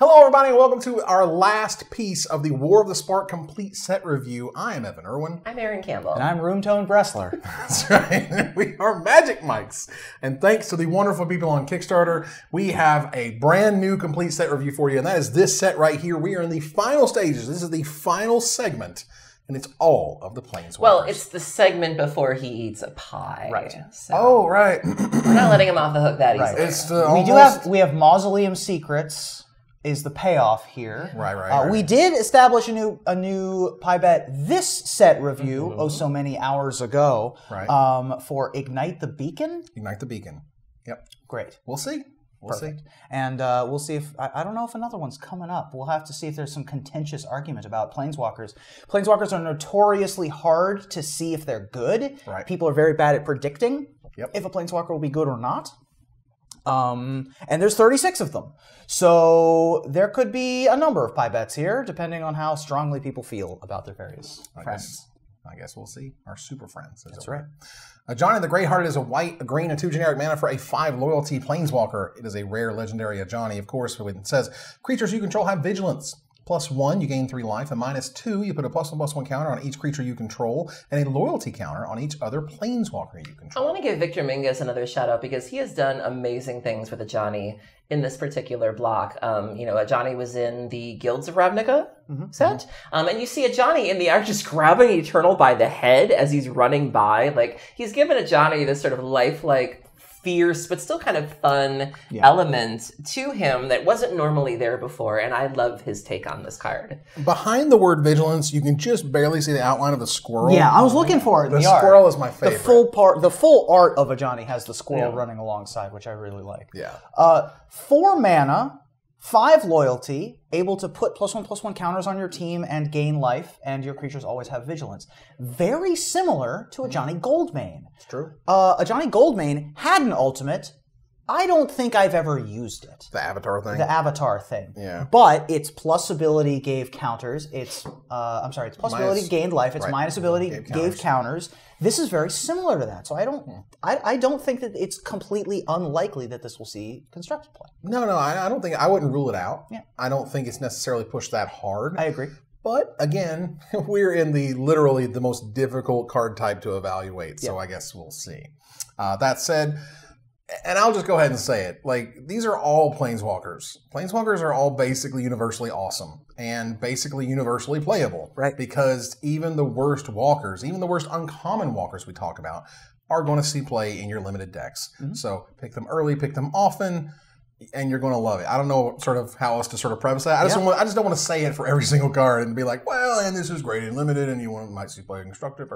Hello everybody and welcome to our last piece of the War of the Spark complete set review. I am Evan Erwin. I'm Erin Campbell. And I'm Reuben Bresler. That's right. We are Magic Mics. And thanks to the wonderful people on Kickstarter, we have a brand new complete set review for you. And that is this set right here. We are in the final stages. This is the final segment. And it's all of the Planeswalkers. Well, it's the segment before he eats a pie. Right. So oh, right. We're not letting him off the hook that easily. Right. It's the we have Mausoleum Secrets is the payoff here. Right. We did establish a new pie bet this set review, oh so many hours ago, right. For Ignite the Beacon. Ignite the Beacon. Yep. Great. We'll see. Perfect. And we'll see if, I don't know if another one's coming up. We'll have to see if there's some contentious argument about Planeswalkers. Planeswalkers are notoriously hard to see if they're good. Right. People are very bad at predicting if a Planeswalker will be good or not. And there's 36 of them. So there could be a number of pie bets here, depending on how strongly people feel about their various friends. I guess we'll see. Our super friends. That's right. Johnny the Greathearted is a white, a green, and 2 generic mana for a 5 loyalty planeswalker. It is a rare legendary Ajani, of course. It says, creatures you control have vigilance. +1, you gain 3 life, and -2, you put a +1/+1 counter on each creature you control, and a loyalty counter on each other planeswalker you control. I want to give Victor Mingus another shout out because he has done amazing things with Ajani in this particular block. You know, Ajani was in the Guilds of Ravnica set, and you see Ajani in the art just grabbing Eternal by the head as he's running by. Like, he's given Ajani this sort of lifelike, fierce, but still kind of fun element to him that wasn't normally there before, and I love his take on this card. Behind the word vigilance, you can just barely see the outline of the squirrel. Yeah, I was looking for it. The squirrel is my favorite. The full art of Ajani has the squirrel running alongside, which I really like. Yeah. 4 mana, 5 loyalty, able to put +1/+1 counters on your team and gain life, and your creatures always have vigilance. Very similar to Johnny Goldmane. It's true. Johnny Goldmane had an ultimate. I don't think I've ever used it. The Avatar thing? The Avatar thing. Yeah. But its plus ability gave counters. Its, I'm sorry, its plus ability gained life. Its minus ability gave counters. This is very similar to that. So I don't think that it's completely unlikely that this will see constructed play. No, I don't think, I wouldn't rule it out. Yeah. I don't think it's necessarily pushed that hard. I agree. But again, we're in the literally the most difficult card type to evaluate. So I guess we'll see. That said, and I'll just go ahead and say it, like, these are all Planeswalkers. Planeswalkers are all basically universally awesome and basically universally playable. Right. Because even the worst walkers, even the worst uncommon walkers we talk about, are going to see play in your limited decks. So pick them early, pick them often, and you're going to love it. I don't know sort of how else to sort of preface that. I just don't want to say it for every single card and be like, well, and this is great and limited, and you might see play in constructed.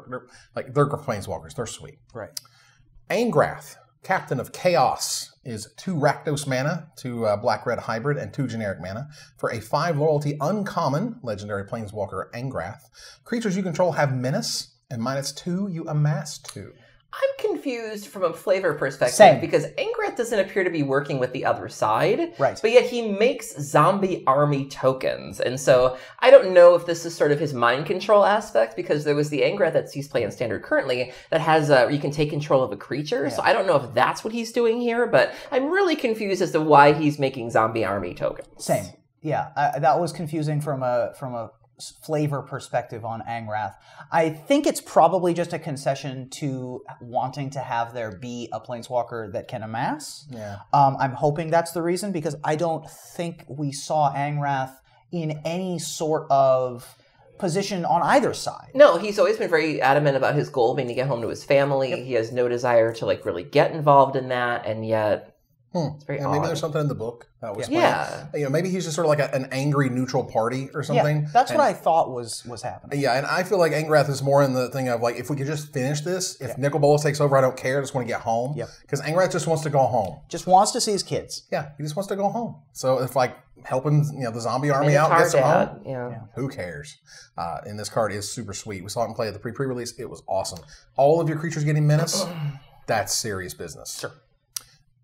Like, they're Planeswalkers. They're sweet. Right. Angrath, Captain of Chaos, is 2 Rakdos mana, 2 black-red hybrid, and 2 generic mana. For a 5 loyalty uncommon, legendary planeswalker Angrath, creatures you control have menace, and -2, you amass 2. I'm confused from a flavor perspective because Angrath doesn't appear to be working with the other side, but yet he makes zombie army tokens. And so I don't know if this is sort of his mind control aspect, because there was the Angrath that he's playing standard currently that has you can take control of a creature. So I don't know if that's what he's doing here, but I'm really confused as to why he's making zombie army tokens. Same. Yeah, that was confusing from a flavor perspective on Angrath. I think it's probably just a concession to wanting to have there be a planeswalker that can amass. Yeah. I'm hoping that's the reason, because I don't think we saw Angrath in any sort of position on either side. No, he's always been very adamant about his goal being to get home to his family. Yep. He has no desire to like really get involved in that, and yet it's very odd. Maybe there's something in the book that was you know, maybe he's just sort of like an angry neutral party or something. Yeah, that's what I thought was happening. Yeah, and I feel like Angrath is more in the thing of like, if we could just finish this, if Nicol Bolas takes over, I don't care, I just want to get home. Because Angrath just wants to go home. Just wants to see his kids. Yeah, he just wants to go home. So if like helping the zombie army out gets him home, who cares? And this card is super sweet. We saw him play at the pre-release. It was awesome. All of your creatures getting menace, that's serious business. Sure.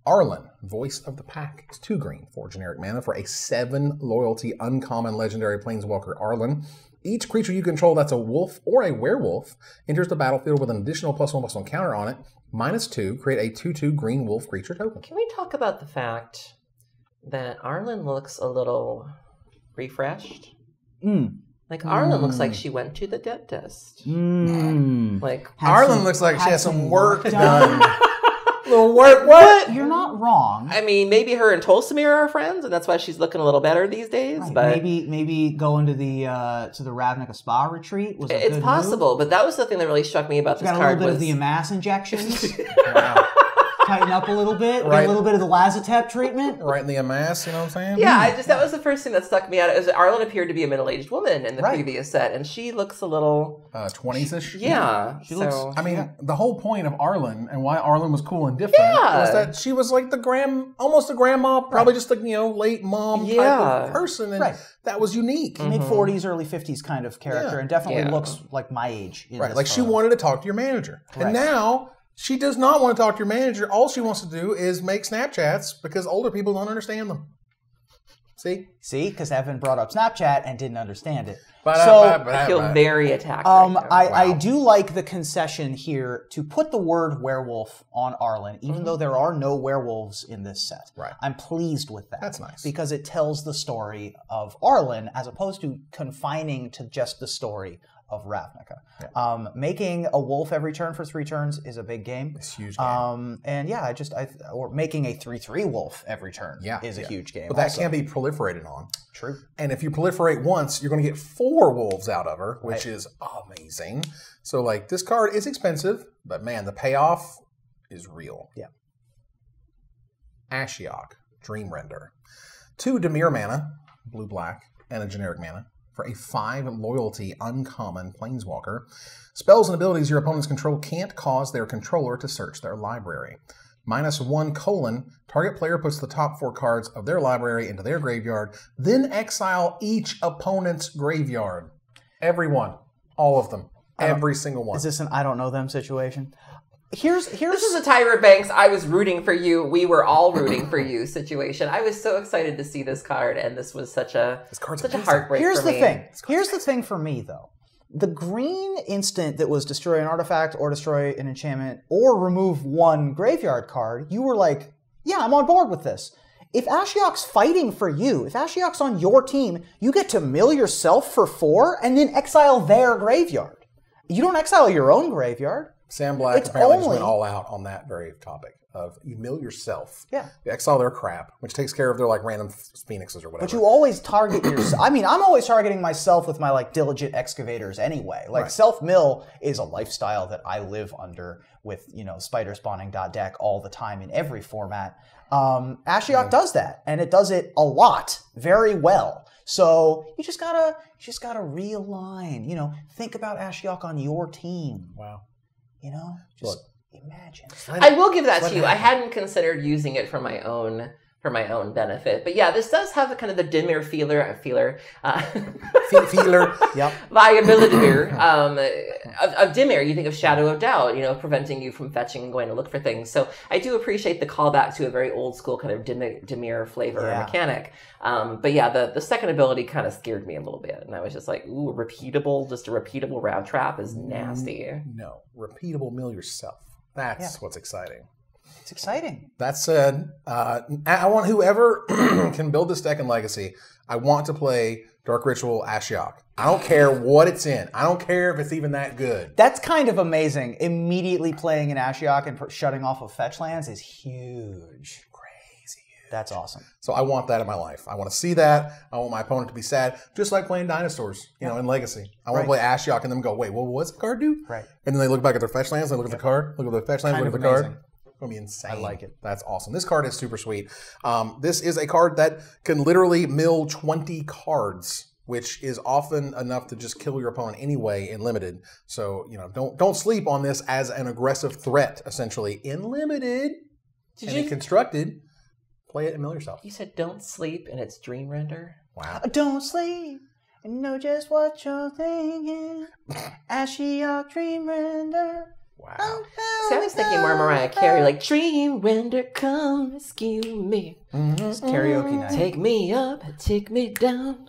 Arlinn, Voice of the Pack, is 2 green, 4 generic mana for a 7 loyalty uncommon legendary planeswalker Arlinn. Each creature you control that's a wolf or a werewolf enters the battlefield with an additional +1/+1 counter on it, -2, create a 2/2 green wolf creature token. Can we talk about the fact that Arlinn looks a little refreshed. Mm. Like, Arlinn looks like she went to the dentist. Mm. Like, Arlinn looks like she has some work done. Little work, what? You're not wrong. I mean, maybe her and Tolsimir are friends, and that's why she's looking a little better these days. Right. But maybe going to the Ravnica spa retreat was a good possible. Move. But that was the thing that really struck me about this card. Got a little bit of the Amass injections. Wow. Tighten up a little bit, right. A little bit of the Lazatep treatment. Right in the Amass, you know what I'm saying? Yeah, I just that was the first thing that stuck me out. It was Arlinn appeared to be a middle-aged woman in the previous set, and she looks a little 20s-ish. Yeah. She looks, I mean, the whole point of Arlinn and why Arlinn was cool and different was that she was like the almost a grandma, probably just like, you know, late mom type of person, and that was unique. Mm-hmm. Mid-40s, early 50s kind of character, and definitely looks like my age. Right, like she wanted to talk to your manager. Correct. And now she does not want to talk to your manager. All she wants to do is make Snapchats because older people don't understand them. See? See? Because Evan brought up Snapchat and didn't understand it. So I feel very attacked. I do like the concession here to put the word werewolf on Arlinn, even though there are no werewolves in this set. Right. I'm pleased with that. That's nice. Because it tells the story of Arlinn as opposed to confining to just the story of Ravnica. Yeah. Making a wolf every turn for 3 turns is a big game. It's a huge game. And yeah, or making a 3/3 wolf every turn is a huge game. But that can be proliferated on. True. And if you proliferate once, you're going to get 4 wolves out of her, which is amazing. So like this card is expensive, but man, the payoff is real. Yeah. Ashiok, Dream Render. 2 Dimir mana, blue-black, and a generic mana. For a 5 loyalty uncommon planeswalker. Spells and abilities your opponents control can't cause their controller to search their library. -1: target player puts the top 4 cards of their library into their graveyard, then exile each opponent's graveyard. Everyone. All of them. Every single one. Is this an I don't know them situation? This is a Tyra Banks, I was rooting for you, we were all rooting for you situation. I was so excited to see this card, and this was such a heartbreak for me. Here's the thing for me, though. The green instant that was destroy an artifact or destroy an enchantment or remove 1 graveyard card, you were like, yeah, I'm on board with this. If Ashiok's fighting for you, if Ashiok's on your team, you get to mill yourself for 4 and then exile their graveyard. You don't exile your own graveyard. Sam Black apparently went all out on that very topic of you mill yourself. Yeah. You exile their crap, which takes care of their like random phoenixes or whatever. But you always target yourself. I mean, I'm always targeting myself with my like diligent excavators anyway. Like self-mill is a lifestyle that I live under with, you know, spider spawning .deck all the time in every format. Ashiok does that, and it does it a lot, very well. So you just gotta realign, you know, think about Ashiok on your team. Wow. You know, just imagine. I will give that to you. I hadn't considered using it for my own benefit, but yeah, this does have a kind of the Dimir feeler viability of Dimir. You think of Shadow of Doubt, you know, preventing you from fetching and going to look for things. So I do appreciate the callback to a very old school kind of Dimir flavor or mechanic. But yeah, the second ability kind of scared me a little bit, and I was just like, ooh, just a repeatable round trap is nasty. No, repeatable mill yourself. That's what's exciting. It's exciting. That said, I want whoever can build this deck in Legacy, I want to play Dark Ritual Ashiok. I don't care what it's in. I don't care if it's even that good. That's kind of amazing. Immediately playing an Ashiok and shutting off of Fetchlands is huge. Crazy huge. That's awesome. So I want that in my life. I want to see that. I want my opponent to be sad. Just like playing Dinosaurs, you know, in Legacy. I want to play Ashiok and them go, wait, well, what's the card do? Right. And then they look back at their Fetchlands, they look at the card, look at the Fetchlands, look at the card. Gonna be insane. I like it. That's awesome. This card is super sweet. This is a card that can literally mill 20 cards, which is often enough to just kill your opponent anyway in limited. So, you know, don't sleep on this as an aggressive threat, essentially. In limited and constructed, play it and mill yourself. You said don't sleep and it's Dream Render. Wow. Don't sleep. And know just what you're thinking. Ashiok Dream Render. Wow. See, I was thinking more Mariah Carey, like, Dream Render, come rescue me. It's karaoke night. Take me up, take me down.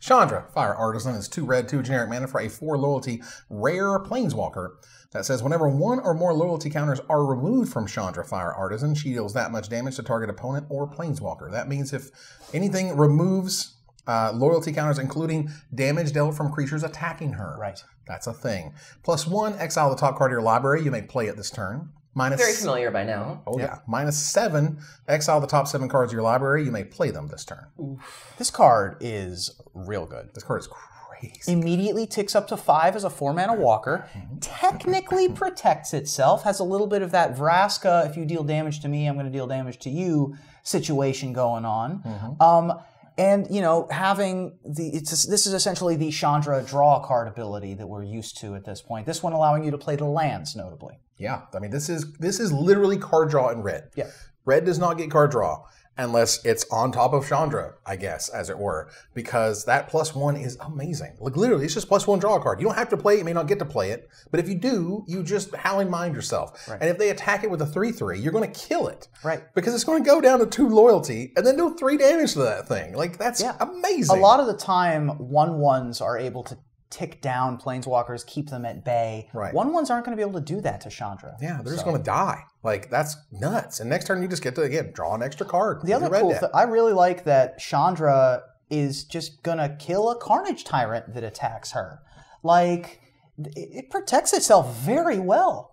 Chandra, Fire Artisan, is 2 red, 2 generic mana for a 4 loyalty rare planeswalker. That says whenever 1 or more loyalty counters are removed from Chandra, Fire Artisan, she deals that much damage to target opponent or planeswalker. That means if anything removes loyalty counters, including damage dealt from creatures attacking her. Right. That's a thing. +1, exile the top card of your library. You may play it this turn. Minus, very familiar by now. Oh yeah. -7, exile the top 7 cards of your library. You may play them this turn. Oof. This card is real good. This card is crazy. Immediately ticks up to 5 as a 4-mana walker. Technically protects itself. Has a little bit of that Vraska, if you deal damage to me, I'm going to deal damage to you situation going on. Mm-hmm. And, you know, having the, this is essentially the Chandra draw card ability that we're used to at this point. This one allowing you to play the lands, notably. Yeah, I mean, this is literally card draw in red. Yeah. Red does not get card draw unless it's on top of Chandra, I guess, as it were, because that +1 is amazing. Like, literally, it's just +1 draw card. You don't have to play it, you may not get to play it, but if you do, you just howling mind yourself. Right. And if they attack it with a 3/3, you're going to kill it. Right. Because it's going to go down to 2 loyalty and then do 3 damage to that thing. Like, that's amazing. A lot of the time, 1/1s are able to tick down planeswalkers, keep them at bay. Right. 1/1s aren't going to be able to do that to Chandra. Yeah, they're just going to die. Like, that's nuts. And next turn you just get to, again, draw an extra card. The other cool thing, I really like that Chandra is just going to kill a Carnage Tyrant that attacks her. Like, it protects itself very well.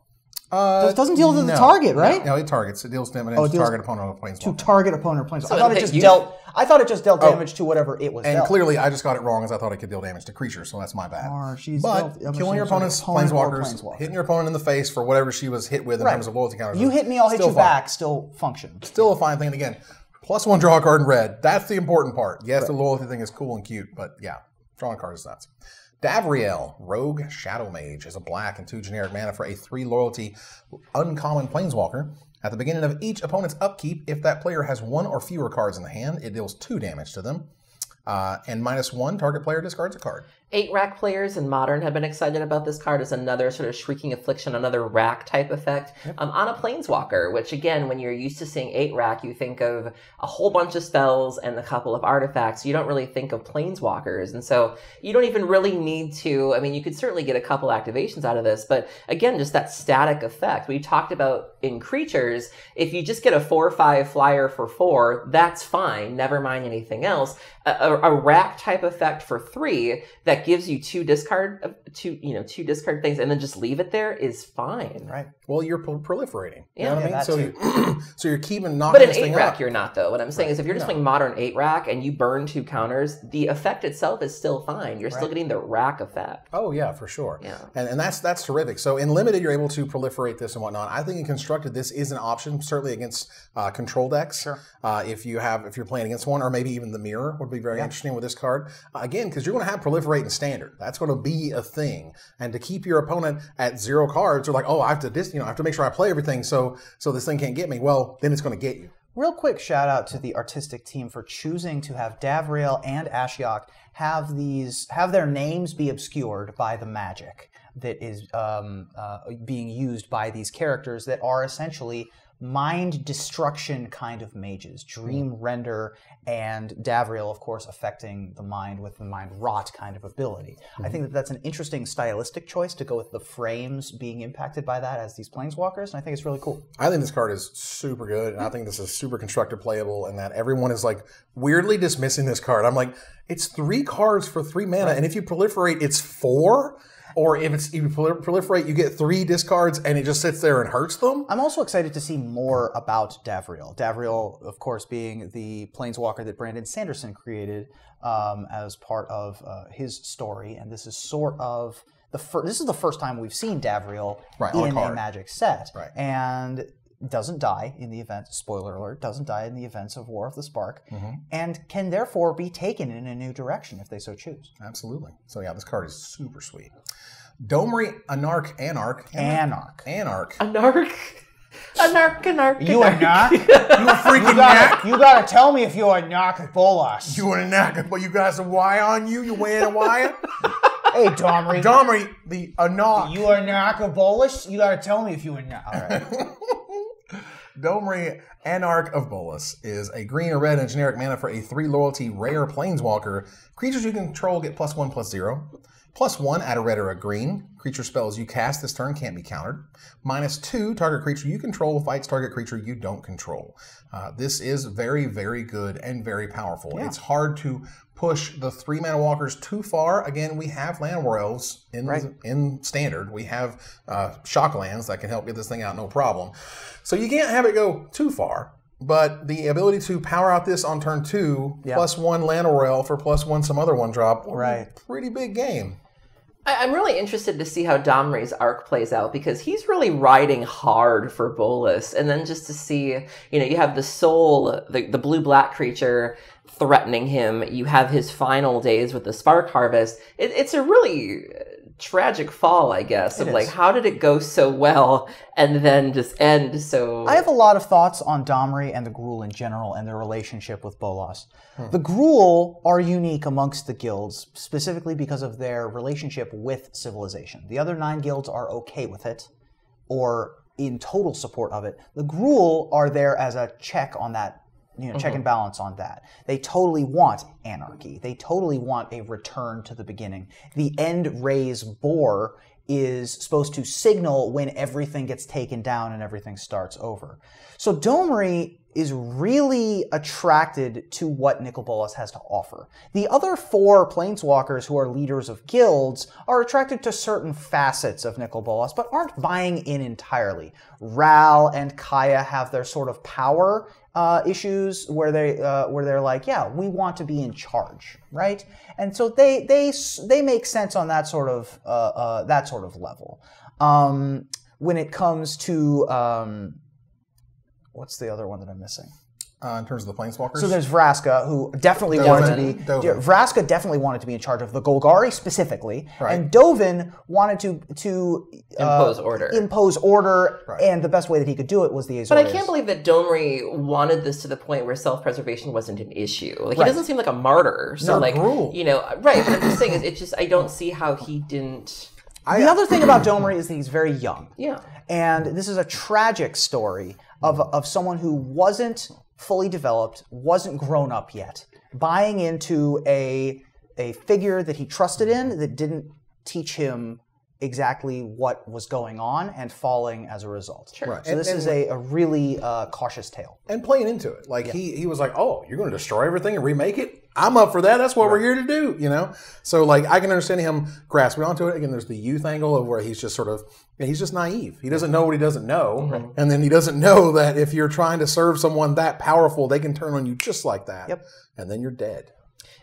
It doesn't deal to the target, right? No, it targets. It deals damage to target opponent or planeswalker. To target opponent or planeswalker. So I thought it just dealt damage to whatever it was. And clearly, I just got it wrong, as I thought it could deal damage to creatures, so that's my bad. Killing your opponent's planeswalkers, hitting your opponent in the face for whatever she was hit with in terms of loyalty counters. You hit me, I'll hit you back. Still function. Still a fine thing. And again, +1 draw a card in red. That's the important part. Yes, the loyalty thing is cool and cute, but yeah, drawing cards is nuts. Davriel, Rogue Shadow Mage, is a black and 2 generic mana for a 3 loyalty uncommon planeswalker. At the beginning of each opponent's upkeep, if that player has 1 or fewer cards in the hand, it deals 2 damage to them. And -1, target player discards a card. 8-rack players in Modern have been excited about this card as another sort of Shrieking Affliction, another rack type effect on a planeswalker, which again, when you're used to seeing 8-rack, you think of a whole bunch of spells and a couple of artifacts. You don't really think of planeswalkers. And so you don't even really need to, I mean, you could certainly get a couple activations out of this, but again, just that static effect. We talked about in creatures, if you just get a 4/5 flyer for 4, that's fine, never mind anything else. A rack type effect for 3 that gives you 2 discard things and then just leave it there is fine. Right. Well, you're proliferating. Yeah. You know what I mean? So you're keeping knocking this thing up. But an 8-rack you're not, though. What I'm saying is if you're just playing Modern 8-rack and you burn 2 counters, the effect itself is still fine. You're still getting the rack effect. Oh, yeah, for sure. Yeah. And that's terrific. So in Limited, you're able to proliferate this and whatnot. I think in Constructed, this is an option, certainly against control decks. Sure. If you're playing against one, or maybe even the Mirror would be very interesting with this card. Again, because you're going to have proliferate in Standard. That's going to be a thing. And to keep your opponent at 0 cards, you're like, oh, I have to make sure I play everything so this thing can't get me. Well, then it's going to get you. Real quick shout out to the artistic team for choosing to have Davriel and Ashiok have their names be obscured by the magic that is being used by these characters that are essentially mind destruction kind of mages. Dream Render and Davriel, of course, affecting the mind with the mind rot kind of ability. I think that that's an interesting stylistic choice to go with the frames being impacted by that as these planeswalkers, and I think it's really cool. I think this card is super good, and I think this is super constructed playable, and that everyone is like weirdly dismissing this card. I'm like, it's 3 cards for 3 mana, and if you proliferate, it's 4? Or if you proliferate, you get 3 discards, and it just sits there and hurts them. I'm also excited to see more about Davriel. Davriel, of course, being the planeswalker that Brandon Sanderson created as part of his story, and this is sort of the first. This is the first time we've seen Davriel in a Magic set, and doesn't die in the event. Spoiler alert: doesn't die in the events of War of the Spark, and can therefore be taken in a new direction if they so choose. Absolutely. So yeah, this card is super sweet. Domri, Anarch. You a knock? You a freaking knock? You gotta tell me if you're a knock at Bolas. You a knock, but you guys a Y on you? You wearing a Y? Hey, Domri. Domri, the Anarch. You a knock at Bolas? You gotta tell me if you a knock. All right. Domri, Anarch of Bolas is a green or red and generic mana for a 3 loyalty rare planeswalker. Creatures you control get +1/+0. +1 at a red or a green. Creature spells you cast this turn can't be countered. -2, target creature you control fights target creature you don't control. This is very, very good and very powerful. Yeah. It's hard to push the 3 mana walkers too far. Again, we have land royals in standard. We have shock lands that can help get this thing out no problem. So you can't have it go too far, but the ability to power out this on turn 2, yep, +1 land royal for +1 some other 1/drop, pretty big game. I'm really interested to see how Domri's arc plays out, because he's really riding hard for Bolas. And then just to see, you know, you have the soul, the blue-black creature threatening him. You have his final days with the Spark Harvest. It's a really tragic fall, I guess, of like, how did it go so well and then just end so... I have a lot of thoughts on Domri and the Gruul in general and their relationship with Bolas. The Gruul are unique amongst the guilds, specifically because of their relationship with civilization. The other 9 guilds are okay with it, or in total support of it. The Gruul are there as a check on that, you know, check and balance on that. They totally want anarchy. They totally want a return to the beginning. The end raise boar is supposed to signal when everything gets taken down and everything starts over. So Domri is really attracted to what Nicol Bolas has to offer. The other 4 planeswalkers who are leaders of guilds are attracted to certain facets of Nicol Bolas, but aren't buying in entirely. Ral and Kaya have their sort of power issues where they're like, yeah, we want to be in charge, right? And so they make sense on that sort of level. When it comes to what's the other one that I'm missing? In terms of the planeswalkers? So there's Vraska, who definitely Vraska definitely wanted to be in charge of the Golgari specifically, and Dovin wanted to impose order. Impose order, and the best way that he could do it was the Azorius. But I can't believe that Domri wanted this to the point where self-preservation wasn't an issue. Like, he doesn't seem like a martyr. So you know, but I'm just saying, it's just, I don't see how he didn't... The other thing about Domri is that he's very young. Yeah. And this is a tragic story of someone who wasn't fully developed, wasn't grown up yet, buying into a figure that he trusted in that didn't teach him exactly what was going on, and falling as a result. So this is a really cautious tale. And playing into it. Like, he was like, oh, you're going to destroy everything and remake it? I'm up for that. That's what we're here to do, you know? So, like, I can understand him grasping onto it. Again, there's the youth angle of where he's just sort of, he's just naive. He doesn't know what he doesn't know. And then he doesn't know that if you're trying to serve someone that powerful, they can turn on you just like that. And then you're dead.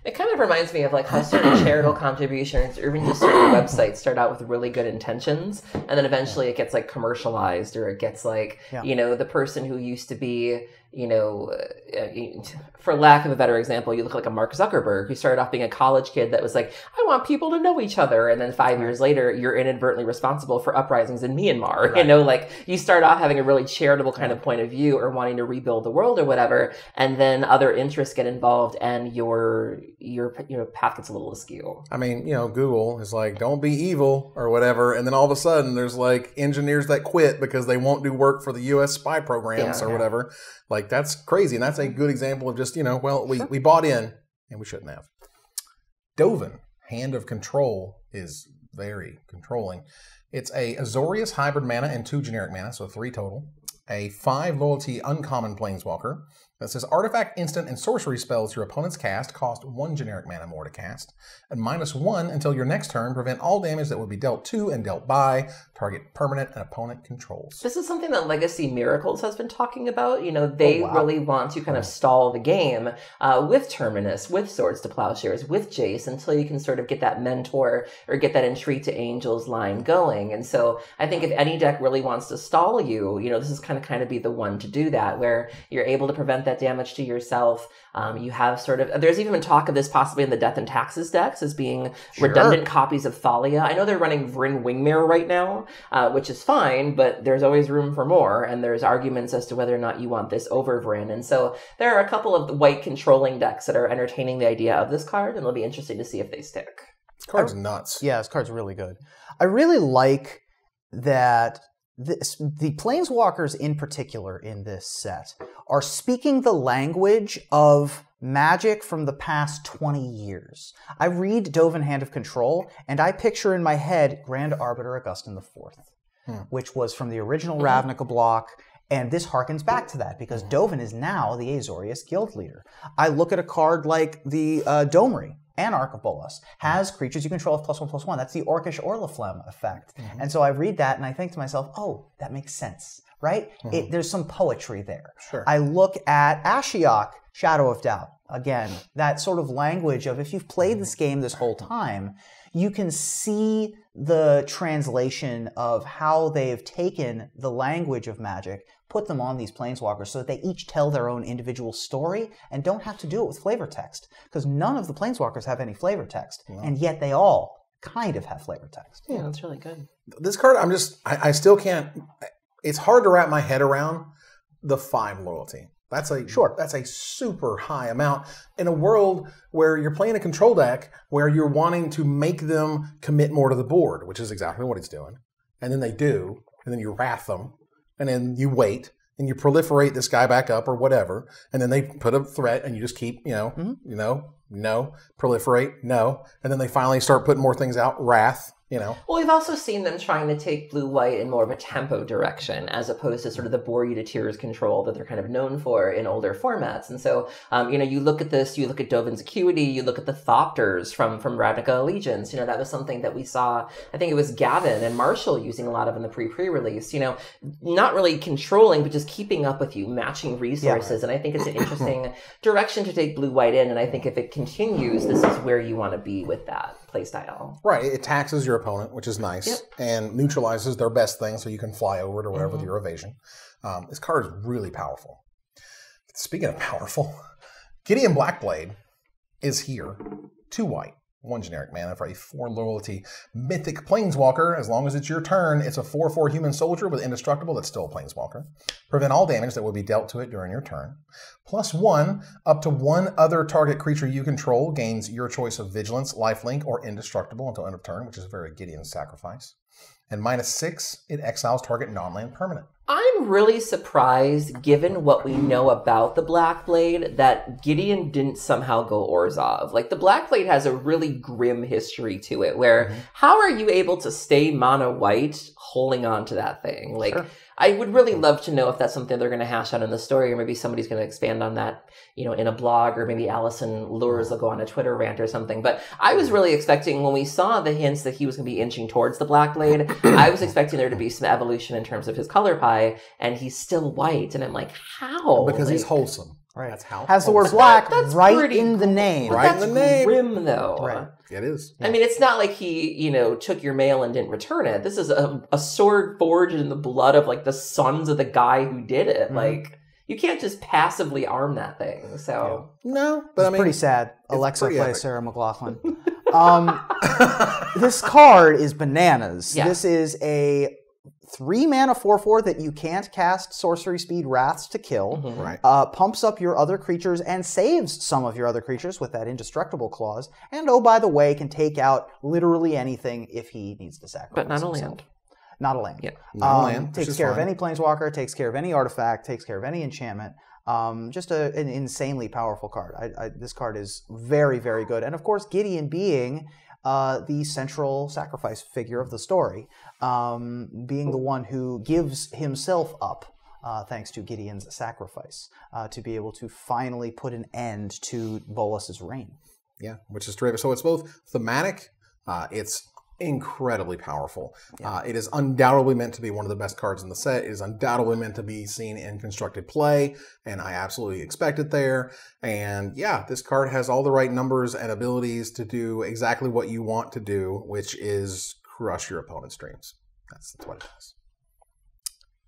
It kind of reminds me of like how certain charitable contributions, or even just certain websites, start out with really good intentions, and then eventually it gets like commercialized, or it gets like, you know, the person who used to be, you know, for lack of a better example, you look like a Mark Zuckerberg who started off being a college kid that was like, I want people to know each other. And then 5 years later, you're inadvertently responsible for uprisings in Myanmar. You know, like, you start off having a really charitable kind of point of view, or wanting to rebuild the world or whatever. And then other interests get involved, and your path gets a little askew. I mean, you know, Google is like, don't be evil or whatever. And then all of a sudden there's like engineers that quit because they won't do work for the U.S. spy programs or whatever. Like, that's crazy. And that's a good example of just, you know, well, we bought in and we shouldn't have. Dovin, Hand of Control, is very controlling. It's a Azorius hybrid mana and 2 generic mana, so 3 total. A 5 loyalty uncommon planeswalker. That says artifact, instant, and sorcery spells your opponents cast cost 1 generic mana more to cast, and -1 until your next turn. Prevent all damage that would be dealt to and dealt by target permanent and opponent controls. This is something that Legacy Miracles has been talking about. You know, they really want to kind of stall the game with Terminus, with Swords to Plowshares, with Jace, until you can sort of get that mentor or get that Entreat to Angels line going. And so I think if any deck really wants to stall you, you know, this is kind of be the one to do that, where you're able to prevent that damage to yourself. You have sort of, there's even been talk of this possibly in the Death and Taxes decks as being redundant copies of Thalia. I know they're running Vrynn Wingmare right now, which is fine, but there's always room for more, and there's arguments as to whether or not you want this over Vrynn. And so there are a couple of the white controlling decks that are entertaining the idea of this card, and it'll be interesting to see if they stick. This card's nuts. Yeah, this card's really good. I really like that the planeswalkers in particular in this set are speaking the language of magic from the past 20 years. I read Dovin Hand of Control, and I picture in my head Grand Arbiter Augustin IV, which was from the original Ravnica block, and this harkens back to that, because Dovin is now the Azorius guild leader. I look at a card like the Domri, Anarch of Bolas, has creatures you control of +1/+1. That's the Orcish Orliflem effect. And so I read that and I think to myself, oh, that makes sense, right? There's some poetry there. Sure. I look at Ashiok, Shadow of Doubt. Again, that sort of language of if you've played this game this whole time, you can see the translation of how they've taken the language of magic, put them on these planeswalkers so that they each tell their own individual story and don't have to do it with flavor text, because none of the planeswalkers have any flavor text, and yet they all kind of have flavor text. Yeah, that's really good. This card, I'm just, I still can't, it's hard to wrap my head around the 5 loyalty. That's a that's a super high amount in a world where you're playing a control deck where you're wanting to make them commit more to the board, which is exactly what it's doing. And then they do, and then you wrath them, and then you wait, and you proliferate this guy back up or whatever, and then they put a threat, and you just keep, you know, proliferate, and then they finally start putting more things out, wrath. You know. Well, we've also seen them trying to take blue-white in more of a tempo direction, as opposed to sort of the bore you to tears control that they're kind of known for in older formats. And so, you know, you look at this, you look at Dovin's Acuity, you look at the Thopters from Ravnica Allegiance. You know, that was something that we saw. I think it was Gavin and Marshall using a lot of in the pre-release. You know, not really controlling, but just keeping up with you, matching resources. And I think it's an interesting direction to take blue-white in. And I think if it continues, this is where you want to be with that playstyle. Right. It taxes your opponent, which is nice, and neutralizes their best thing, so you can fly over to wherever with your evasion. This card is really powerful. Speaking of powerful, Gideon Blackblade is here. 2 white, 1 generic mana for a 4 loyalty mythic planeswalker. As long as it's your turn, it's a 4/4 human soldier with indestructible that's still a planeswalker. Prevent all damage that will be dealt to it during your turn. +1, up to 1 other target creature you control gains your choice of vigilance, lifelink, or indestructible until end of turn, which is a very Gideon sacrifice. And -6, it exiles target non-land permanent. I'm really surprised, given what we know about the Black Blade, that Gideon didn't somehow go Orzhov. Like, the Black Blade has a really grim history to it, where how are you able to stay mono-white holding on to that thing? Like, I would really love to know if that's something they're going to hash out in the story, or maybe somebody's going to expand on that, you know, in a blog, or maybe Allison Lures will go on a Twitter rant or something. But I was really expecting, when we saw the hints that he was going to be inching towards the Black Blade, I was expecting there to be some evolution in terms of his color pie, and he's still white. And I'm like, how? Because, like, he's wholesome. Right. That's how. Has the word black right in the name. Right in the name. Grim, though. Right. It is. Yeah. I mean, it's not like he, you know, took your mail and didn't return it. This is a sword forged in the blood of, like, the sons of the guy who did it. Like, you can't just passively arm that thing. So no, but it's, I mean, pretty sad. Alexa, pretty play epic. Sarah McLachlan. This card is bananas. Yeah. This is a 3 mana 4/4 that you can't cast sorcery speed wraths to kill. Pumps up your other creatures and saves some of your other creatures with that indestructible clause. And oh, by the way, can take out literally anything if he needs to sacrifice. But not a land. Not a land. Yeah. Not a land. Takes care of any planeswalker, takes care of any artifact, takes care of any enchantment. Just an insanely powerful card. This card is very, very good. And of course, Gideon being the central sacrifice figure of the story, being the one who gives himself up, thanks to Gideon's sacrifice, to be able to finally put an end to Bolas's reign. Yeah, which is terrific. So it's both thematic, it's incredibly powerful. It is undoubtedly meant to be one of the best cards in the set. It is undoubtedly meant to be seen in constructed play, and I absolutely expect it there. And yeah, this card has all the right numbers and abilities to do exactly what you want to do, which is crush your opponent's dreams. That's what it does.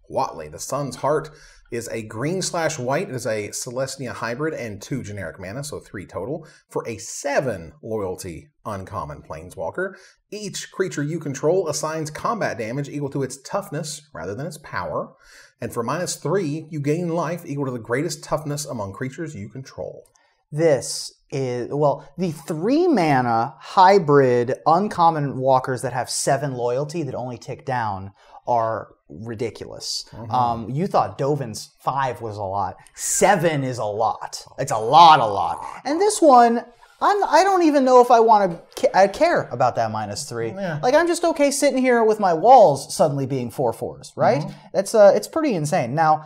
Watley, the Sun's Heart, is a green/white. It is a Celestia hybrid and 2 generic mana, so 3 total, for a 7 loyalty uncommon planeswalker. Each creature you control assigns combat damage equal to its toughness rather than its power. And for -3, you gain life equal to the greatest toughness among creatures you control. This is, well, the 3 mana hybrid uncommon walkers that have 7 loyalty that only tick down are ridiculous. Mm-hmm. You thought Dovin's 5 was a lot. 7 is a lot. It's a lot. And this one, I don't even know if I want to care about that -3. Yeah. Like, I'm just okay sitting here with my walls suddenly being 4/4s, right? Mm-hmm. That's it's pretty insane. Now,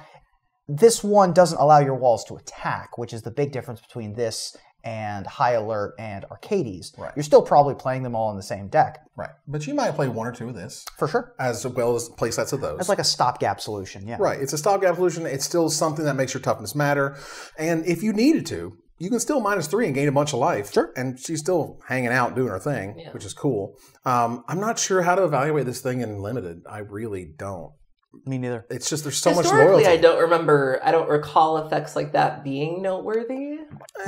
this one doesn't allow your walls to attack, which is the big difference between this and High Alert and Arcades. Right. You're still probably playing them all in the same deck. Right. But you might play one or two of this. For sure. As well as play sets of those. It's like a stopgap solution, yeah. Right. It's a stopgap solution. It's still something that makes your toughness matter. And if you needed to, you can still -3 and gain a bunch of life. Sure. And she's still hanging out doing her thing, yeah, which is cool. I'm not sure how to evaluate this thing in Limited. I really don't. Me neither. It's just there's so much loyalty. I don't remember, I don't recall effects like that being noteworthy.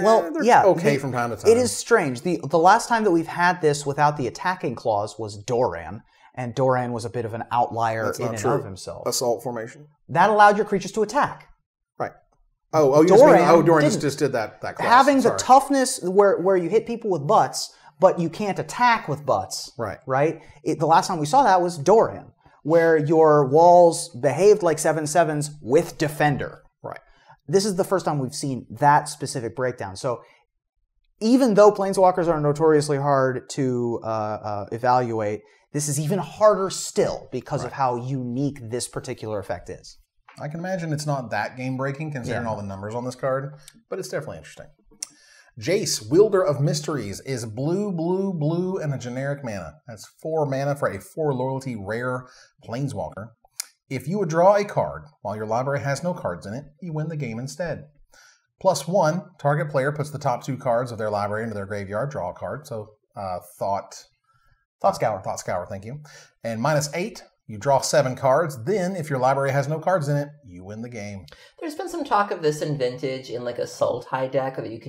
Well, yeah, okay, from time to time. It is strange. The last time that we've had this without the attacking clause was Doran, and Doran was a bit of an outlier in and of himself. Assault formation. That allowed your creatures to attack. Right. Oh, you Doran just mean, Doran just did that clause. Having the toughness where you hit people with butts, but you can't attack with butts. Right. Right? The last time we saw that was Doran, where your walls behaved like 7/7s with Defender. Right. This is the first time we've seen that specific breakdown. So even though Planeswalkers are notoriously hard to evaluate, this is even harder still because of how unique this particular effect is. I can imagine it's not that game-breaking considering all the numbers on this card, but it's definitely interesting. Jace, Wielder of Mysteries, is blue, and a generic mana. That's 4 mana for a 4 loyalty rare planeswalker. If you would draw a card while your library has no cards in it, you win the game instead. +1, target player puts the top 2 cards of their library into their graveyard, draw a card. So Thought Scour, thank you. And -8. You draw 7 cards, then if your library has no cards in it, you win the game. There's been some talk of this in Vintage in like a Sultai deck that you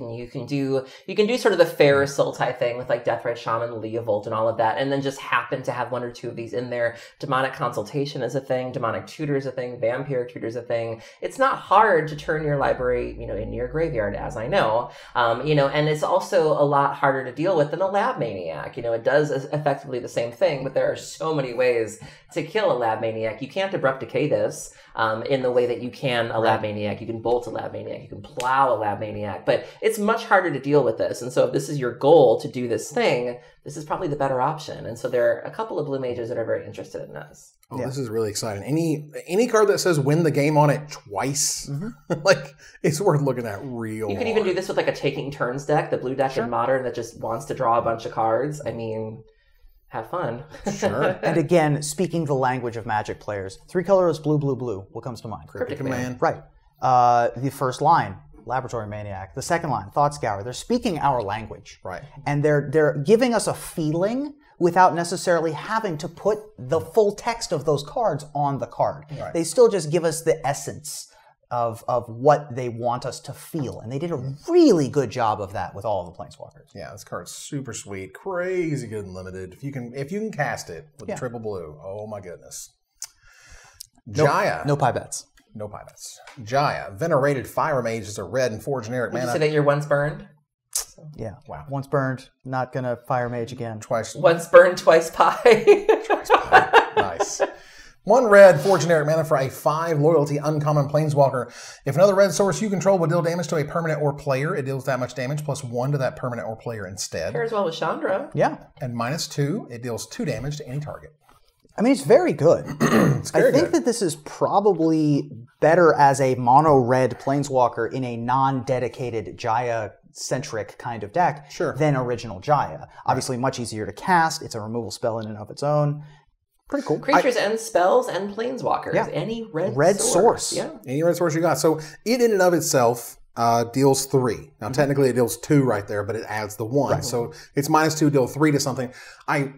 can do sort of the fair Sultai thing with like Deathrite Shaman, Leovolt, and all of that, and then just happen to have one or two of these in there. Demonic Consultation is a thing, Demonic Tutor is a thing, Vampire Tutor is a thing. It's not hard to turn your library, into your graveyard, as I know. And it's also a lot harder to deal with than a Lab Maniac. It does effectively the same thing, but there are so many ways to kill a Lab Maniac. You can't Abrupt Decay this in the way that you can a Lab Maniac. You can Bolt a Lab Maniac. You can Plow a Lab Maniac. But it's much harder to deal with this. And so if this is your goal to do this thing, this is probably the better option. And so there are a couple of blue mages that are very interested in this. Oh, yeah. This is really exciting. Any card that says win the game on it twice, it's worth looking at real. You can even do this with like a Taking Turns deck, the blue deck in Modern that just wants to draw a bunch of cards. I mean, have fun. Sure. And again, speaking the language of Magic players, 3 colors blue. What comes to mind? Cryptic Command. Right. The first line, Laboratory Maniac. The second line, Thought Scour. They're speaking our language. Right. And they're giving us a feeling without necessarily having to put the full text of those cards on the card. Right. They still just give us the essence of what they want us to feel. And they did a really good job of that with all the Planeswalkers. Yeah, this card's super sweet. Crazy good and limited. If you can cast it with triple blue, oh my goodness. Jaya. No pie bets. No pie bets. Jaya, Venerated Fire Mage, is a red and 4 generic mana. Did you say that you're once burned? Yeah. Wow. Once burned, not gonna Fire Mage again. Twice. Once burned, twice pie. Twice pie. Nice. 1 red, 4 generic mana for a 5 loyalty uncommon planeswalker. If another red source you control will deal damage to a permanent or player, it deals that much damage, +1 to that permanent or player instead. Pairs well with Chandra. Yeah. And -2, it deals 2 damage to any target. I mean, it's very good. I think that this is probably better as a mono-red planeswalker in a non-dedicated Jaya-centric kind of deck than original Jaya. Obviously much easier to cast. It's a removal spell in and of its own. Pretty cool. Creatures and spells and planeswalkers. Yeah. Any red source. Yeah. Any red source you got. So it in and of itself deals 3. Now technically it deals 2 right there, but it adds the 1. Right. So it's -2, deal 3 to something. I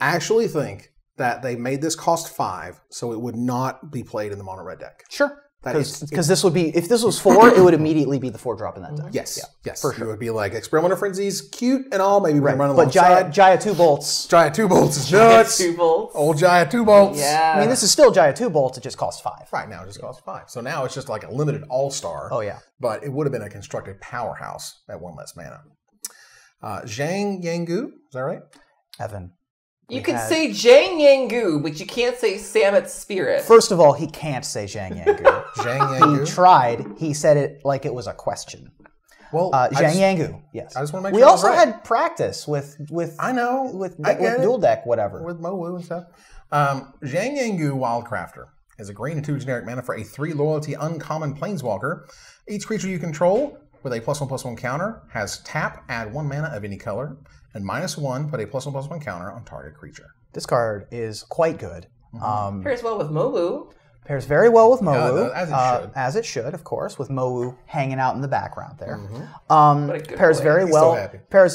actually think that they made this cost 5, so it would not be played in the mono red deck. Sure. Because this would be, if this was 4, it would immediately be the 4 drop in that deck. Yes, yes. For sure. It would be like Experimental Frenzy's cute and all, maybe we can run alongside. But Jaya 2 Bolts. Jaya 2 Bolts is nuts. Jaya 2 Bolts. Old Jaya 2 Bolts. Yeah. I mean, this is still Jaya 2 Bolts, it just costs 5. Right, now it just costs 5. So now it's just like a limited all-star. Oh, yeah. But it would have been a constructed powerhouse at 1 less mana. Zhang Yanggu, is that right? Evan. You can say Zhang Yanggu, but you can't say Samet's spirit. First of all, he can't say Zhang Yanggu. Zhang Yanggu? He tried. He said it like it was a question. Well, Zhang Yanggu, yes. I just want to make sure. We also had practice with dual deck, whatever. With Mowu and stuff. Zhang Yanggu Wildcrafter is a green and 2 generic mana for a 3 loyalty uncommon planeswalker. Each creature you control with a +1/+1 counter has tap, add 1 mana of any color, and -1, put a +1/+1 counter on target creature. This card is quite good. Mm-hmm. Pairs well with Mowu. Pairs very well with Mowu, as it should, of course, with Mowu hanging out in the background there. Mm-hmm.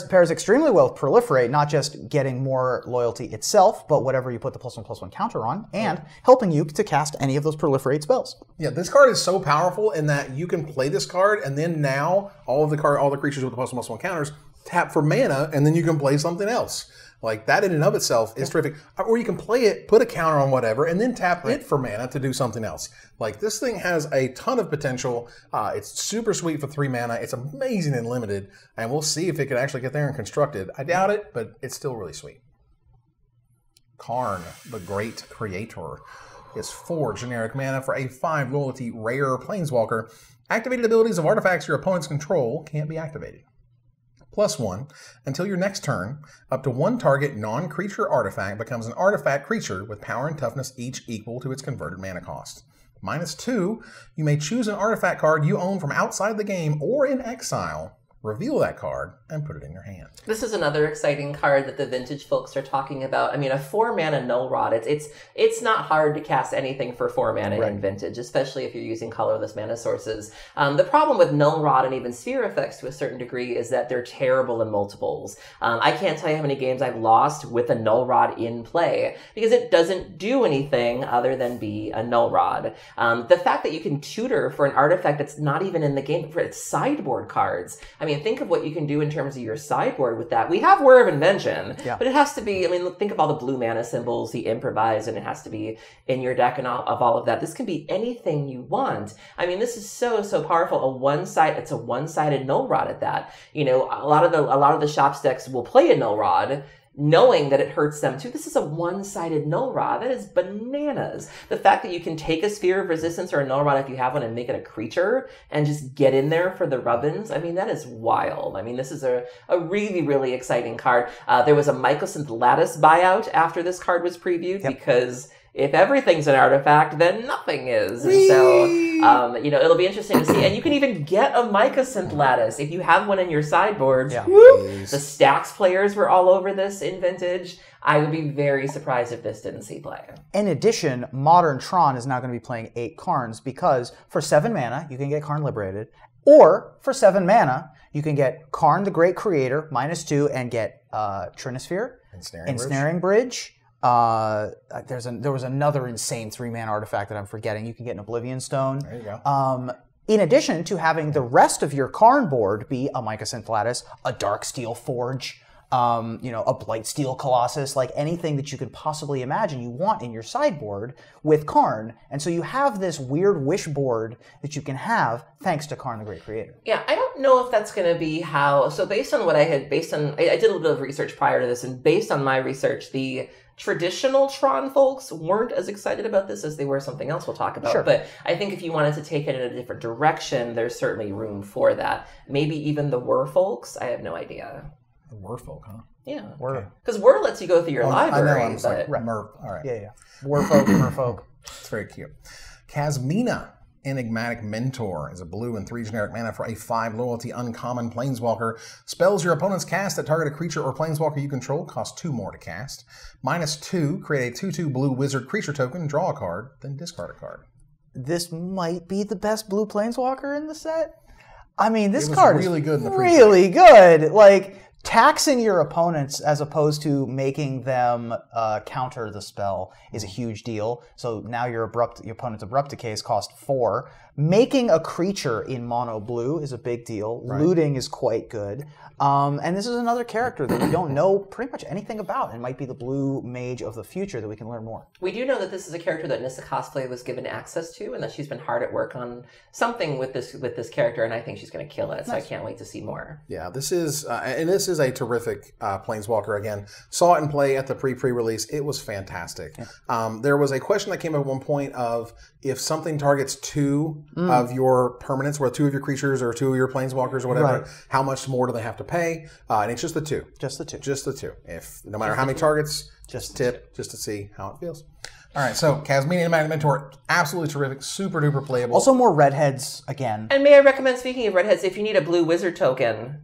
Pairs extremely well with Proliferate, not just getting more loyalty itself, but whatever you put the +1/+1 counter on, and helping you to cast any of those Proliferate spells. Yeah, this card is so powerful in that you can play this card, and then now all the creatures with the +1/+1 counters tap for mana, and then you can play something else. Like, that in and of itself is terrific. Or you can play it, put a counter on whatever, and then tap it for mana to do something else. Like, this thing has a ton of potential. It's super sweet for 3 mana. It's amazing and limited. And we'll see if it can actually get there and construct it. I doubt it, but it's still really sweet. Karn, the Great Creator, is 4 generic mana for a 5 loyalty rare planeswalker. Activated abilities of artifacts your opponents control can't be activated. +1, until your next turn, up to 1 target non-creature artifact becomes an artifact creature with power and toughness each equal to its converted mana cost. -2, you may choose an artifact card you own from outside the game or in exile, reveal that card, and put it in your hand. This is another exciting card that the vintage folks are talking about. I mean, a 4-mana Null Rod, it's not hard to cast anything for 4 mana in vintage, especially if you're using colorless mana sources. The problem with Null Rod and even Sphere effects to a certain degree is that they're terrible in multiples. I can't tell you how many games I've lost with a Null Rod in play, because it doesn't do anything other than be a Null Rod. The fact that you can tutor for an artifact that's not even in the game, for its sideboard cards. I mean, think of what you can do in terms of your sideboard with that. We have War of Invention, but it has to be, I mean, think of all the blue mana symbols, the improvise, and it has to be in your deck and all of that. This can be anything you want. I mean, this is so, so powerful. It's a one-sided Null Rod at that. You know, a lot of the shops decks will play a Null Rod, knowing that it hurts them too. This is a one-sided Null Rod. That is bananas. The fact that you can take a Sphere of Resistance or a Null Rod if you have one and make it a creature and just get in there for the rubbins, I mean, that is wild. I mean, this is a really, really exciting card. There was a Mycosynth Lattice buyout after this card was previewed because if everything's an artifact, then nothing is. And so, you know, it'll be interesting to see. And you can even get a Mycosynth Lattice if you have one in your sideboard. Yeah. The Stacks players were all over this in Vintage. I would be very surprised if this didn't see play. In addition, Modern Tron is now going to be playing 8 Karns, because for 7 mana, you can get Karn Liberated. Or, for 7 mana, you can get Karn, the Great Creator, -2, and get Trinisphere, Ensnaring Bridge. There was another insane 3-man artifact that I'm forgetting. You can get an Oblivion Stone. There you go. In addition to having the rest of your Karn board be a Mycosynth Lattice, a Darksteel Forge, you know, a Blightsteel Colossus, like anything that you could possibly imagine you want in your sideboard with Karn. And so you have this weird wish board that you can have thanks to Karn the Great Creator. Yeah, I don't know if that's going to be how. So based on what I had, I did a little bit of research prior to this, and based on my research, the traditional Tron folks weren't as excited about this as they were something else we'll talk about. Sure. But I think if you wanted to take it in a different direction, there's certainly room for that. Maybe even the Wur folks. I have no idea. The Wur folk, huh? Yeah. Wur. Because Wur lets you go through your library. I know, but like, all right. Yeah, yeah. Wur folk, Wur folk. It's very cute. Kazmina, Enigmatic Mentor, is a blue and 3 generic mana for a 5 loyalty uncommon planeswalker. Spells your opponents cast that target a creature or planeswalker you control cost 2 more to cast. -2, create a 2/2 blue wizard creature token, draw a card, then discard a card. This might be the best blue planeswalker in the set. I mean, this card is really good. Like, taxing your opponents as opposed to making them counter the spell is a huge deal. So now your opponent's abrupt decays cost 4. Making a creature in mono blue is a big deal. Right. Looting is quite good. And this is another character that we don't know pretty much anything about and might be the blue mage of the future that we can learn more. We do know that this is a character that Nissa Cosplay was given access to and that she's been hard at work on something with this character, and I think she's going to kill it, so I can't wait to see more. Yeah, this is, and this is a terrific Planeswalker again. Saw it in play at the pre-release. It was fantastic. Yeah. There was a question that came up at one point of if something targets two of your permanents, or two of your creatures or two of your Planeswalkers or whatever, right, how much more do they have to pay? And it's just the two. Just the two. Just the two. If no matter how many targets, just tip, just to see how it feels. All right, so Kazmina Magnetic Mentor, absolutely terrific, super duper playable. Also more redheads again. And may I recommend, speaking of redheads, if you need a blue wizard token,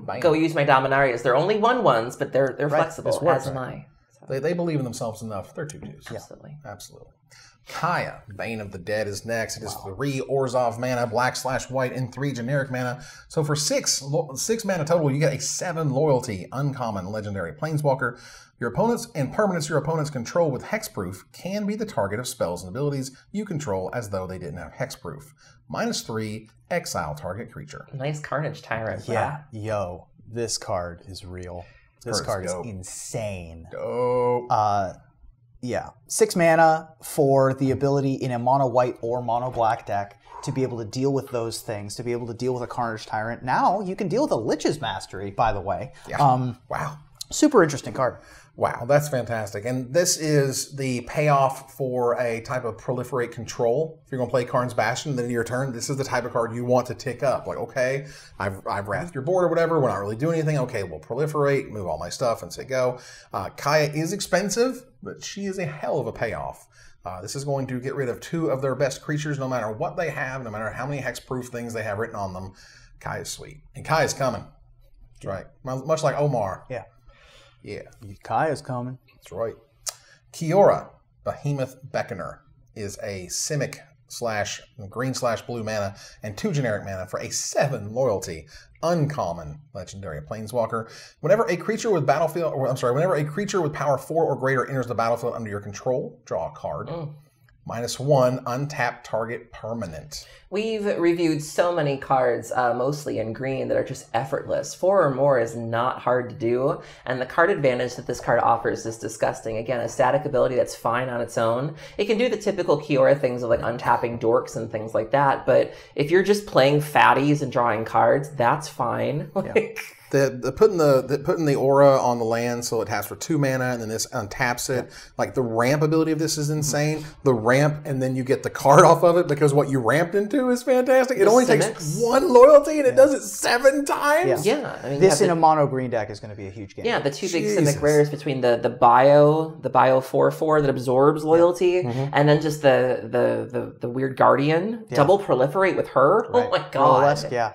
Bam, go use my Dominarias. They're only 1/1s, but they're right, flexible, works, as am I. So. They believe in themselves enough. They're 2/2s. Absolutely. Yeah. Absolutely. Kaya, Bane of the Dead, is next. It is 3 Orzhov mana, black/white, and 3 generic mana. So for six mana total, you get a 7 loyalty, uncommon, legendary Planeswalker. Your opponents and permanents your opponents control with hexproof can be the target of spells and abilities you control as though they didn't have hexproof. -3, exile target creature. Nice Carnage Tyrant. Yeah, yo, this card is real. This card is insane. Dope. Yeah, 6 mana for the ability in a mono white or mono black deck to be able to deal with those things, to be able to deal with a Carnage Tyrant. Now you can deal with a Lich's Mastery, by the way. Yeah. Wow. Super interesting card. Wow, that's fantastic. And this is the payoff for a type of proliferate control. If you're going to play Karn's Bastion, then in your turn, this is the type of card you want to tick up. Like, okay, I've wrathed your board or whatever. We're not really doing anything. Okay, we'll proliferate, move all my stuff, and say go. Kaya is expensive, but she is a hell of a payoff. This is going to get rid of 2 of their best creatures, no matter what they have, no matter how many hexproof things they have written on them. Kaya's sweet. And Kaya's coming. That's right. Much like Omar. Yeah. Yeah. Kaya's coming. That's right. Kiora, Behemoth Beckoner, is a Simic /green/blue mana and 2 generic mana for a 7 loyalty, uncommon, legendary Planeswalker. Whenever a creature with power 4 or greater enters the battlefield under your control, draw a card. -1, untapped target permanent. We've reviewed so many cards, mostly in green, that are just effortless. 4 or more is not hard to do, and the card advantage that this card offers is disgusting. Again, a static ability that's fine on its own. It can do the typical Kiora things of like untapping dorks and things like that, but if you're just playing fatties and drawing cards, that's fine. Yeah. Putting the aura on the land so it has for 2 mana, and then this untaps it. Like, the ramp ability of this is insane. The ramp, and then you get the card off of it, because what you ramped into is fantastic. It only takes 1 loyalty, and it does it 7 times? Yeah. I mean, this in a mono green deck is going to be a huge game. Yeah, the 2 big Simic rares between the bio 4/4 that absorbs loyalty, and then just the weird Guardian, double proliferate with her. Right. Oh my God. Yeah.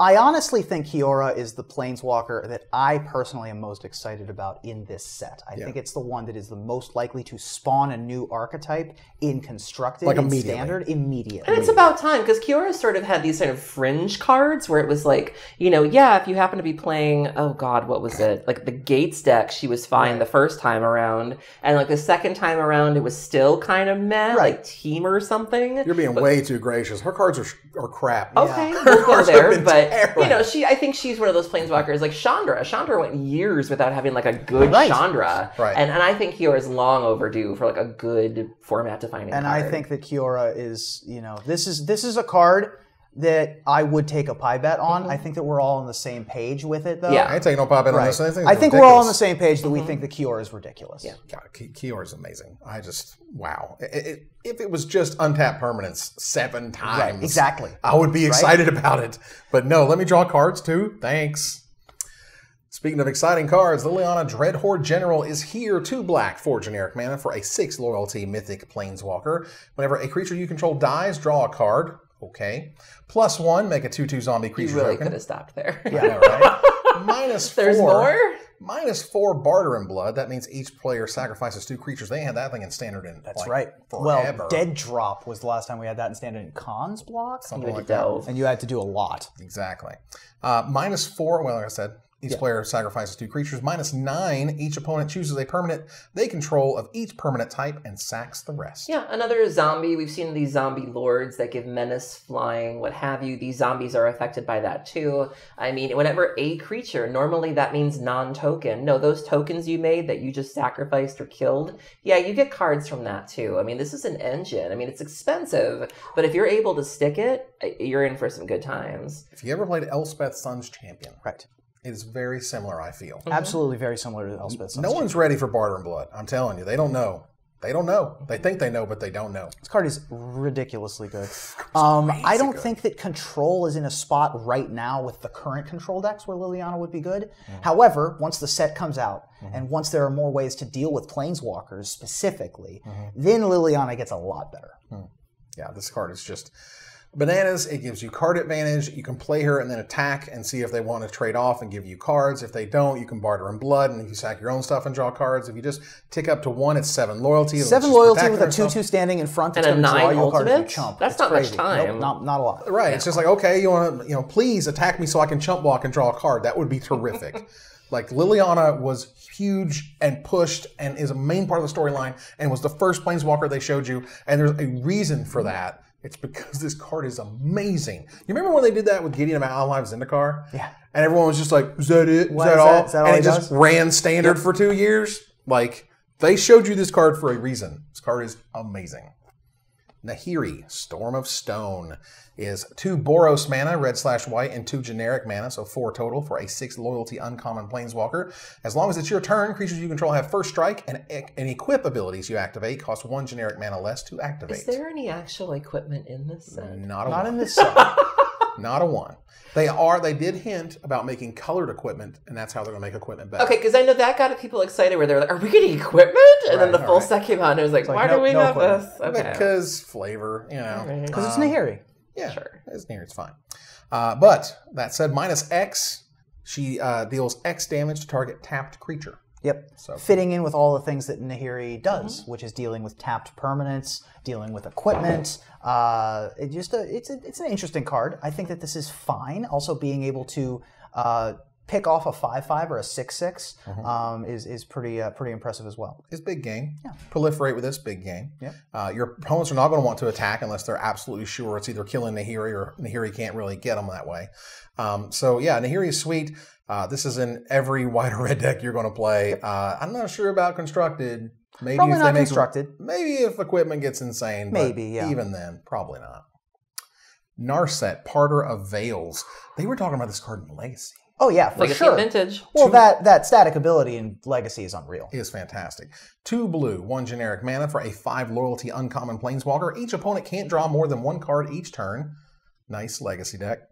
I honestly think Kiora is the Planeswalker that I personally am most excited about in this set. I think it's the one that is the most likely to spawn a new archetype in Constructed, like in Standard, immediately. And it's about time, because Kiora sort of had these sort of fringe cards where it was like, you know, yeah, if you happen to be playing, oh God, what was it? Like the Gates deck, she was fine the first time around. And like the second time around, it was still kind of meh, like Team or something. You're being way too gracious. Her cards are crap. Okay, we'll go there, but... You know, I think she's one of those Planeswalkers, like Chandra. Chandra went years without having like a good Chandra. Right. And I think Kiora is long overdue for like a good format defining card. I think that Kiora is, you know, this is a card that I would take a pie bet on. I think that we're all on the same page with it, though. Yeah, I ain't taking no pie bet on this. I think we're all on the same page that we think that Kiora is ridiculous. Yeah, God, Kiora is amazing. I just, wow. If it was just untapped permanence 7 times, I would be excited about it. But no, let me draw cards too. Thanks. Speaking of exciting cards, Liliana Dreadhorde General is here, 2 black, 4 generic mana for a 6 loyalty mythic Planeswalker. Whenever a creature you control dies, draw a card. Okay. +1, make a 2/2 zombie creature. You really could have stopped there. Yeah, right? -4. There's more? -4 Barter in Blood. That means each player sacrifices 2 creatures. They had that thing in Standard in forever. Well, Dead Drop was the last time we had that in Standard in Cons block. Something like that. And you had to do a lot. Exactly. -4, well, like I said, Each player sacrifices 2 creatures. -9, each opponent chooses a permanent they control of each permanent type and sacks the rest. Yeah, another zombie. We've seen these zombie lords that give menace, flying, what have you. These zombies are affected by that too. I mean, whenever a creature, normally that means non-token. No, those tokens you made that you just sacrificed or killed, yeah, you get cards from that too. I mean, this is an engine. I mean, it's expensive, but if you're able to stick it, you're in for some good times. If you ever played Elspeth Sun's Champion. Right. It is very similar, I feel. Mm-hmm. Absolutely very similar to Elspeth's. No one's ready for Barter and Blood. I'm telling you. They don't know. They don't know. They think they know, but they don't know. This card is ridiculously good. I don't think that Control is in a spot right now with the current Control decks where Liliana would be good. Mm-hmm. However, once the set comes out, and once there are more ways to deal with Planeswalkers specifically, then Liliana gets a lot better. Mm. Yeah, this card is just... bananas. It gives you card advantage. You can play her and then attack and see if they want to trade off and give you cards. If they don't, you can barter in blood, and if you sack your own stuff and draw cards. If you just tick up to 1, it's 7 loyalty. 7 loyalty with a 2/2 standing in front and a 9 ultimate. That's not much time. Nope, not a lot. Right. Yeah. It's just like, okay, you want to, you know, please attack me so I can chump block and draw a card. That would be terrific. Like, Liliana was huge and pushed and is a main part of the storyline and was the first Planeswalker they showed you, and there's a reason for that. It's because this card is amazing. You remember when they did that with Gideon of Alive Zendikar? Yeah. And everyone was just like, is that it? Is that all? And it just ran standard for 2 years. Like, they showed you this card for a reason. This card is amazing. Nahiri, Storm of Stone, is 2 Boros mana, red/white, and 2 generic mana, so 4 total for a 6 loyalty uncommon Planeswalker. As long as it's your turn, creatures you control have first strike, and equip abilities you activate cost 1 generic mana less to activate. Is there any actual equipment in this set? Not in this set. Not a one. They did hint about making colored equipment, and that's how they're going to make equipment better. Okay, because I know that got people excited where they're like, are we getting equipment? And then the full set came out, and it was like, why do we have this? Okay. Because flavor, you know. Because it's Nahiri. Yeah, sure. It's Nahiri, it's fine. But that said, -X, she deals X damage to target tapped creature. Yep. So, fitting in with all the things that Nahiri does, which is dealing with tapped permanents, dealing with equipment. It's an interesting card. I think that this is fine. Also, being able to pick off a 5/5 or a 6/6 is pretty impressive as well. It's big game. Yeah. Proliferate with this big game. Yeah. Your opponents are not going to want to attack unless they're absolutely sure it's either killing Nahiri or Nahiri can't really get them that way. So yeah, Nahiri is sweet. This is in every white or red deck you're going to play. I'm not sure about constructed. Maybe probably if not constructed. Maybe if equipment gets insane. Maybe, yeah. Even then, probably not. Narset, Parter of Veils. They were talking about this card in Legacy. Oh yeah, for sure. Vintage. Well, that static ability in Legacy is unreal. It is fantastic. 2 blue, 1 generic mana for a 5 loyalty uncommon Planeswalker. Each opponent can't draw more than 1 card each turn. Nice Legacy deck.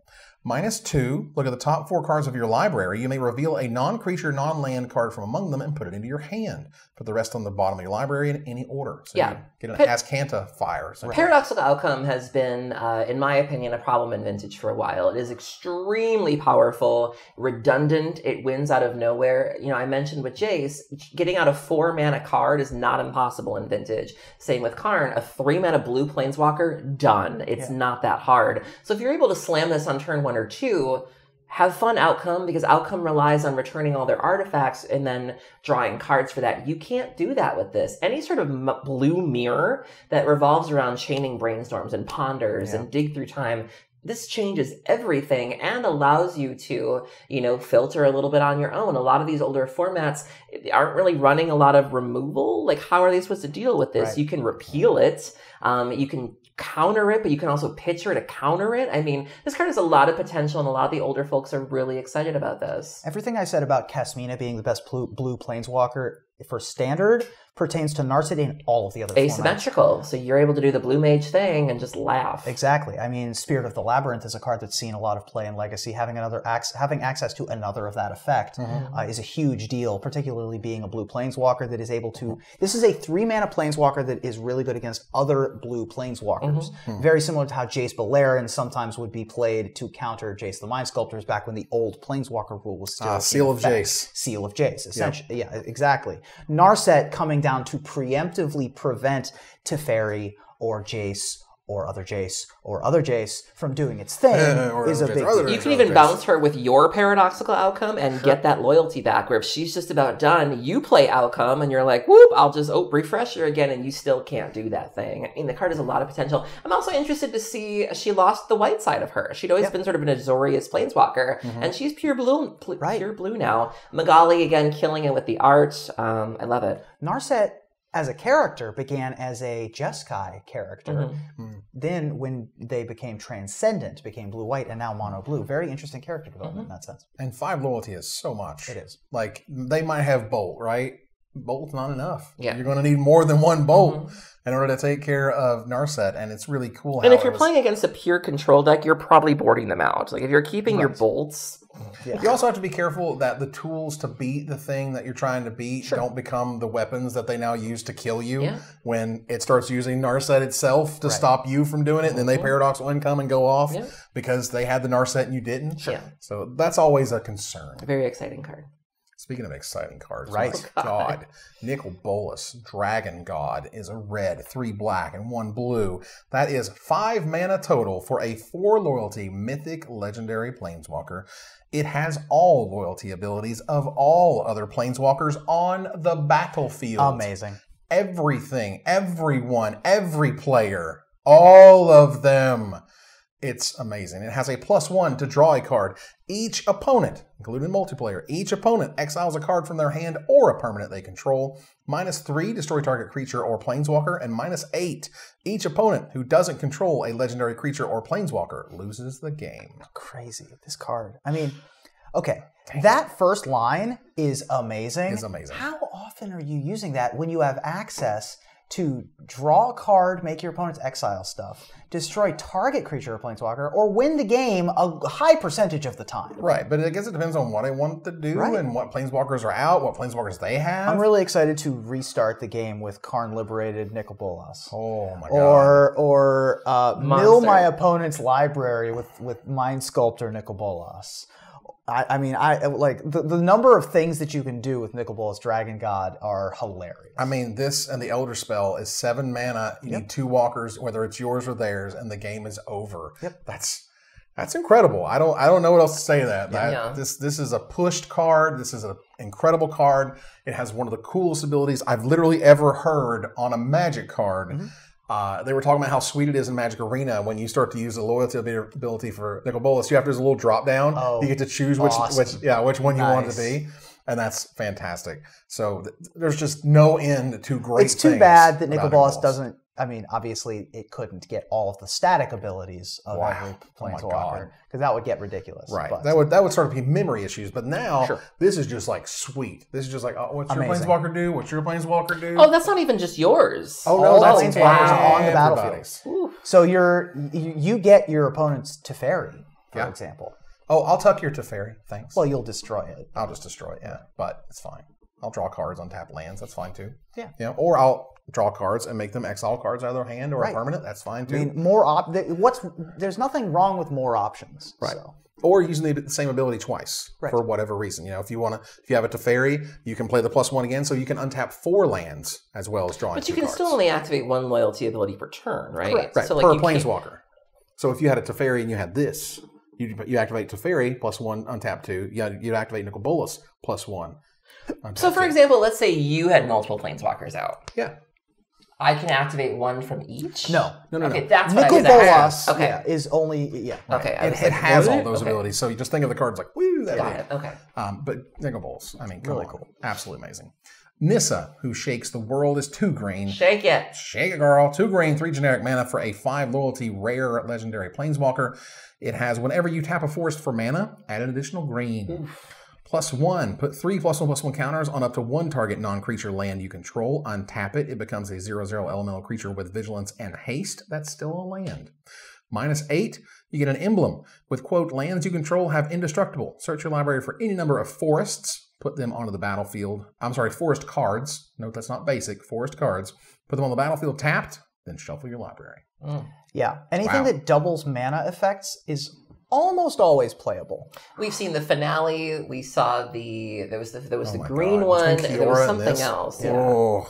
-2, look at the top 4 cards of your library. You may reveal a non-creature, non-land card from among them and put it into your hand. Put the rest on the bottom of your library in any order. So yeah. You get an Azcanta fire. Paradoxical Outcome has been, in my opinion, a problem in Vintage for a while. It is extremely powerful, redundant. It wins out of nowhere. You know, I mentioned with Jace, getting out a 4-mana card is not impossible in Vintage. Same with Karn, a 3-mana blue Planeswalker, done. It's not that hard. So if you're able to slam this on turn 1 or 2, have fun Outcome, because Outcome relies on returning all their artifacts and then drawing cards for that. You can't do that with this. Any sort of blue mirror that revolves around chaining brainstorms and ponders and dig through time, this changes everything and allows you to, you know, filter a little bit on your own. A lot of these older formats aren't really running a lot of removal. Like, how are they supposed to deal with this? Right. You can repeal it. You can counter it, but you can also pitch her to counter it. I mean, this card has a lot of potential, and a lot of the older folks are really excited about this. Everything I said about Kasmina being the best blue Planeswalker for Standard pertains to Narset and all of the other asymmetrical formats. So you're able to do the blue mage thing and just laugh. Exactly. I mean, Spirit of the Labyrinth is a card that's seen a lot of play in Legacy. Having access to another of that effect is a huge deal, particularly being a blue Planeswalker that is able to... This is a 3-mana Planeswalker that is really good against other blue Planeswalkers. Very similar to how Jace Beleren sometimes would be played to counter Jace the Mind Sculptors back when the old Planeswalker rule was still... Seal of Jace. Seal of Jace, essentially. Yeah, exactly. Narset coming down to preemptively prevent Teferi or Jace or other Jace from doing its thing is a big deal. You can even bounce her with your paradoxical outcome and get that loyalty back, where if she's just about done, you play outcome and you're like, whoop, I'll just refresh her again, and you still can't do that thing. I mean, the card has a lot of potential. I'm also interested to see, she lost the white side of her. She'd always been sort of an Azorius planeswalker, and she's pure blue, pure blue now. Magali, again, killing it with the art. I love it. Narset as a character began as a Jeskai character. Then when they became transcendent, became blue-white and now mono-blue. Very interesting character development in that sense. And 5 loyalty is so much. It is. Like, they might have Bolt, right? Bolt's not enough. Yeah. You're going to need more than one Bolt in order to take care of Narset, and it's really cool. And if you're playing against a pure control deck, you're probably boarding them out. Like, if you're keeping your Bolts... Yeah. You also have to be careful that the tools to beat the thing that you're trying to beat don't become the weapons that they now use to kill you when it starts using Narset itself to stop you from doing it, and then they paradox will income and go off because they had the Narset and you didn't. So that's always a concern. A very exciting card. Speaking of exciting cards, oh God, Nicol Bolas, Dragon God, is a red, 3 black and 1 blue. That is 5 mana total for a 4 loyalty mythic legendary planeswalker. It has all loyalty abilities of all other planeswalkers on the battlefield. Amazing. Everything, everyone, every player, all of them. It's amazing. It has a +1 to draw a card. Each opponent, including multiplayer, each opponent exiles a card from their hand or a permanent they control. -3, destroy target creature or planeswalker, and -8. Each opponent who doesn't control a legendary creature or planeswalker loses the game. Crazy, this card. I mean, okay, that first line is amazing. It's amazing. How often are you using that when you have access to draw a card, make your opponent's exile stuff, destroy target creature or planeswalker, or win the game a high percentage of the time? Right, but I guess it depends on what I want to do and what planeswalkers are out, what planeswalkers they have. I'm really excited to restart the game with Karn Liberated Nicol Bolas. Oh my God. Or mill my opponent's library with Mind Sculptor Nicol Bolas. I mean, I like the number of things that you can do with Nicol Bolas Dragon God are hilarious. I mean, this and the Elder Spell is 7 mana. You need 2 walkers, whether it's yours or theirs, and the game is over. That's incredible. I don't know what else to say to that. This is a pushed card. This is an incredible card. It has one of the coolest abilities I've literally ever heard on a Magic card. They were talking about how sweet it is in Magic Arena when you start to use the loyalty ability for Nicol Bolas. You have to do a little drop down. You get to choose which one you want it to be, and that's fantastic. So there's just no end to great. It's too bad that Nicol Bolas doesn't. I mean, obviously, it couldn't get all of the static abilities of every planeswalker, because that would get ridiculous. Right, but that would sort of be memory issues. But now, this is just like sweet. This is just like, oh, what's your planeswalker do? What's your planeswalker do? Oh, that's not even just yours. Oh no, that's planeswalkers on the battlefield. Ooh. So you get your opponent's Teferi, for example. Oh, I'll tuck your Teferi. Thanks. Well, you'll destroy it. I'll just destroy it. Yeah, but it's fine. I'll draw cards on tap lands. That's fine too. Yeah. Yeah. Or I'll draw cards and make them exile cards out of their hand or a permanent. That's fine too. I mean, there's nothing wrong with more options. Right. So. Or using the same ability twice for whatever reason. You know, if you have a Teferi, you can play the +1 again, so you can untap 4 lands as well as drawing. But you can still only activate 1 loyalty ability per turn, right? Correct. Right. So per planeswalker. So if you had a Teferi and you had this, you activate Teferi +1, untap 2. You'd activate Nicol Bolas +1. So for example, let's say you had multiple planeswalkers out. Yeah. I can activate 1 from each? No. Okay, that's what Nicol Bolas is only, Okay. It has all those abilities, so you just think of the cards like, woo, that is. Okay. But Nicol Bolas, I mean, really cool. Absolutely amazing. Nissa, who shakes the world, is 2 green. Shake it. Shake it, girl. 2 green, 3 generic mana for a 5 loyalty rare legendary planeswalker. It has, whenever you tap a forest for mana, add an additional green. +1, put 3 +1/+1 counters on up to 1 target non-creature land you control. Untap it. It becomes a 0/0 elemental creature with vigilance and haste. That's still a land. -8, you get an emblem with, quote, lands you control have indestructible. Search your library for any number of forests. Put them onto the battlefield. I'm sorry, forest cards. Note that's not basic. Forest cards. Put them on the battlefield tapped, then shuffle your library. Yeah. Anything that doubles mana effects is almost always playable. We've seen the finale. We saw there was the green one, and there was something else. Oh,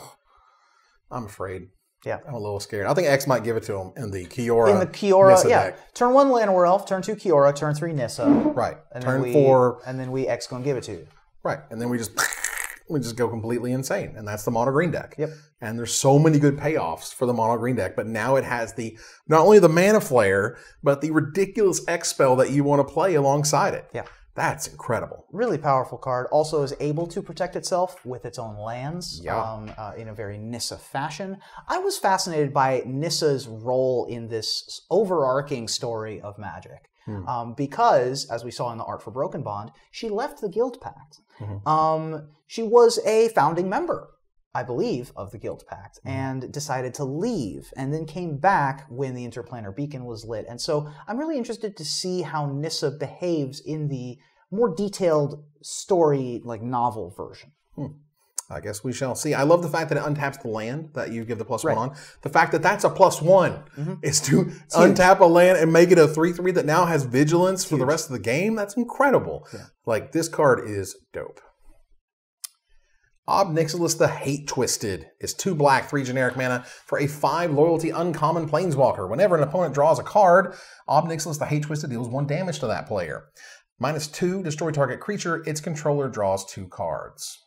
I'm afraid. Yeah. I'm a little scared. I think X might give it to him in the Kiora. In the Kiora, Nissa deck. Turn 1 Llanowar Elf, turn 2 Kiora, turn 3 Nissa. Right. And turn then we, 4. And then we X gonna give it to you. Right. And then we just go completely insane. And that's the mono green deck. Yep. And there's so many good payoffs for the mono green deck, but now it has the not only the mana flare, but the ridiculous X spell that you want to play alongside it. Yeah. That's incredible. Really powerful card. Also is able to protect itself with its own lands in a very Nissa fashion. I was fascinated by Nissa's role in this overarching story of Magic. Because, as we saw in the art for Broken Bond, she left the Guild Pact. Mm-hmm. She was a founding member, I believe, of the Guild Pact, and decided to leave, and then came back when the Interplanar Beacon was lit. And so I'm really interested to see how Nissa behaves in the more detailed story, like novel version. I guess we shall see. I love the fact that it untaps the land that you give the plus one on. The fact that that's a plus one is to untap a land and make it a 3/3 that now has vigilance for the rest of the game. That's incredible. Yeah. Like, this card is dope. Obnixilis the Hate Twisted is 2 black, 3 generic mana for a 5 loyalty uncommon planeswalker. Whenever an opponent draws a card, Obnixilis the Hate Twisted deals 1 damage to that player. -2, destroy target creature, its controller draws 2 cards.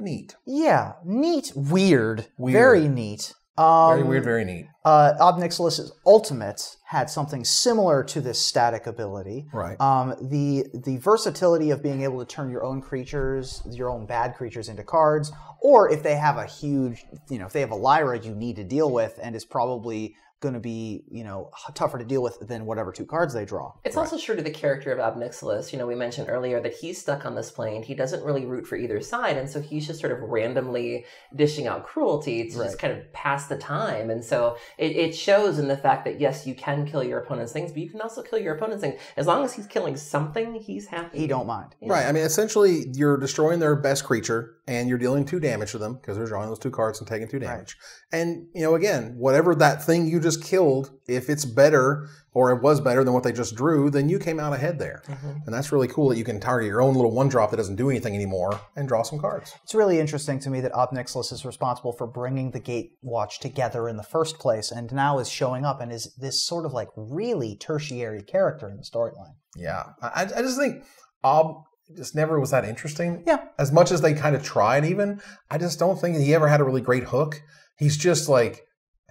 Neat. Yeah, neat, weird. Very neat. Very weird, very neat. Obnixilis' ultimate had something similar to this static ability. Right. The versatility of being able to turn your own creatures, your own bad creatures into cards, or if they have a huge, you know, if they have a Lyra you need to deal with and is probably going to be, you know, tougher to deal with than whatever 2 cards they draw. It's also true to the character of Obnixilis. You know, we mentioned earlier that he's stuck on this plane. He doesn't really root for either side, and so he's just sort of randomly dishing out cruelty to just kind of pass the time. And so it shows in the fact that, yes, you can kill your opponent's things, but you can also kill your opponent's things. As long as he's killing something, he's happy. He don't mind. You know? Right. I mean, essentially, you're destroying their best creature, and you're dealing 2 damage to them because they're drawing those 2 cards and taking 2 damage. Right. And, you know, again, whatever that thing you just killed, if it's better or it was better than what they just drew, then you came out ahead there. And that's really cool that you can target your own little 1-drop that doesn't do anything anymore and draw some cards. It's really interesting to me that Obnixilis is responsible for bringing the Gatewatch together in the first place and now is showing up and is this sort of like really tertiary character in the storyline. Yeah. I just think Ob just never was that interesting. Yeah. As much as they kind of tried even, I just don't think he ever had a really great hook. He's just like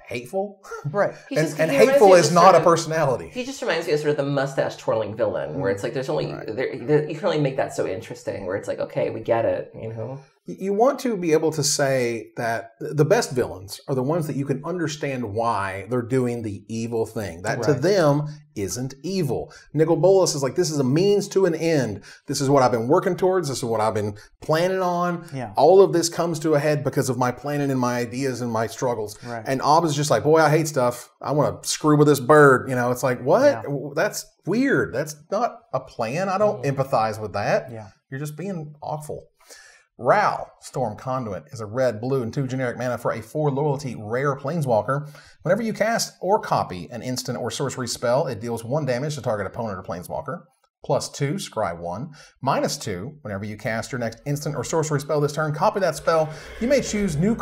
hateful, right? And hateful is not a personality. He just reminds me of sort of the mustache twirling villain, where it's like there's only you can only make that so interesting. Where it's like, okay, we get it, you know. You want to be able to say that the best villains are the ones that you can understand why they're doing the evil thing. That to them isn't evil. Nicol Bolas is like, this is a means to an end. This is what I've been working towards. This is what I've been planning on. Yeah. All of this comes to a head because of my planning and my ideas and my struggles. Right. And Ob is just like, boy, I hate stuff. I want to screw with this bird. You know, it's like, what? Yeah. That's weird. That's not a plan. I don't empathize with that. Yeah. You're just being awful. Ral, Storm Conduit, is a 1 red, 2 blue, and 2 generic mana for a 4 loyalty rare planeswalker. Whenever you cast or copy an instant or sorcery spell, it deals 1 damage to target opponent or planeswalker. +2, scry 1. -2, whenever you cast your next instant or sorcery spell this turn, copy that spell. You may choose new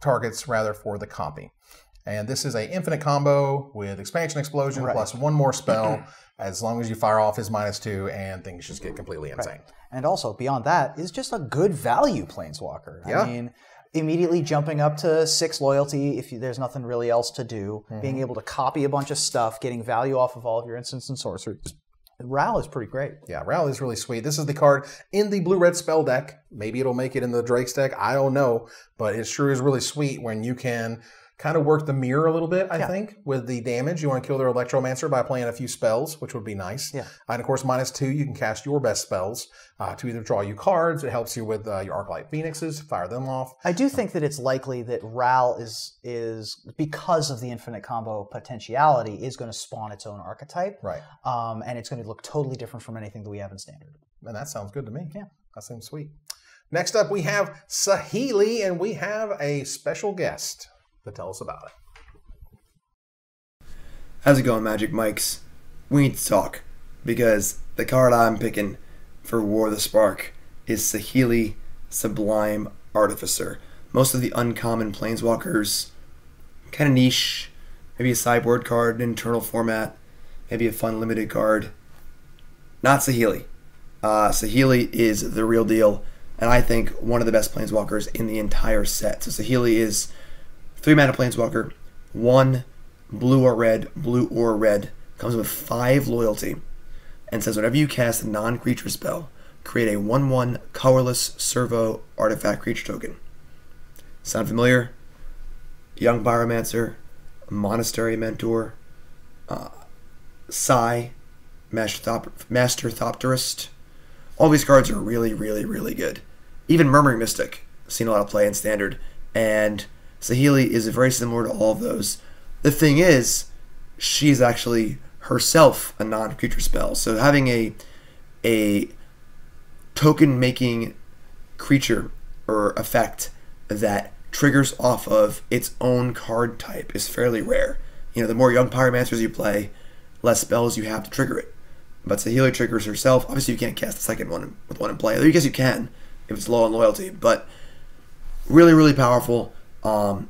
targets rather for the copy. And this is an infinite combo with Expansion Explosion plus 1 more spell. As long as you fire off his -2 and things just get completely insane. Right. And also, beyond that, is just a good value planeswalker. Yeah. I mean, immediately jumping up to 6 loyalty if there's nothing really else to do, being able to copy a bunch of stuff, getting value off of all of your instants and sorceries. Ral is pretty great. Yeah, Ral is really sweet. This is the card in the blue-red spell deck. Maybe it'll make it in the Drake's deck. I don't know. But it sure is really sweet when you can kind of work the mirror a little bit, I think, with the damage. You want to kill their Electromancer by playing a few spells, which would be nice. Yeah. And, of course, -2, you can cast your best spells to either draw you cards. It helps you with your Arclight Phoenixes, fire them off. I do think that it's likely that Ral is because of the infinite combo potentiality, is going to spawn its own archetype. Right. And it's going to look totally different from anything that we have in Standard. And that sounds good to me. Yeah. That seems sweet. Next up, we have Saheeli, and we have a special guest to tell us about it. How's it going, Magic Mics? We need to talk, because the card I'm picking for War of the Spark is Saheeli, Sublime Artificer. Most of the uncommon planeswalkers kind of niche, maybe a sideboard card, an internal format, maybe a fun limited card. Not Saheeli. Saheeli is the real deal, and I think one of the best planeswalkers in the entire set. So Saheeli is 3 mana planeswalker, 1 blue or red, blue or red, comes with 5 loyalty, and says whenever you cast a non-creature spell, create a 1/1 colorless servo artifact creature token. Sound familiar? Young Pyromancer, Monastery Mentor, Psy, Master Thopterist. All these cards are really, really, really good. Even Murmuring Mystic, seen a lot of play in Standard, and Saheeli is very similar to all of those. The thing is, she's actually herself a non-creature spell, so having a token-making creature or effect that triggers off of its own card type is fairly rare. You know, the more Young Pyromancers you play, less spells you have to trigger it. But Saheeli triggers herself. Obviously, you can't cast the second one with one in play. Although you guess you can if it's low on loyalty. But really, really powerful. The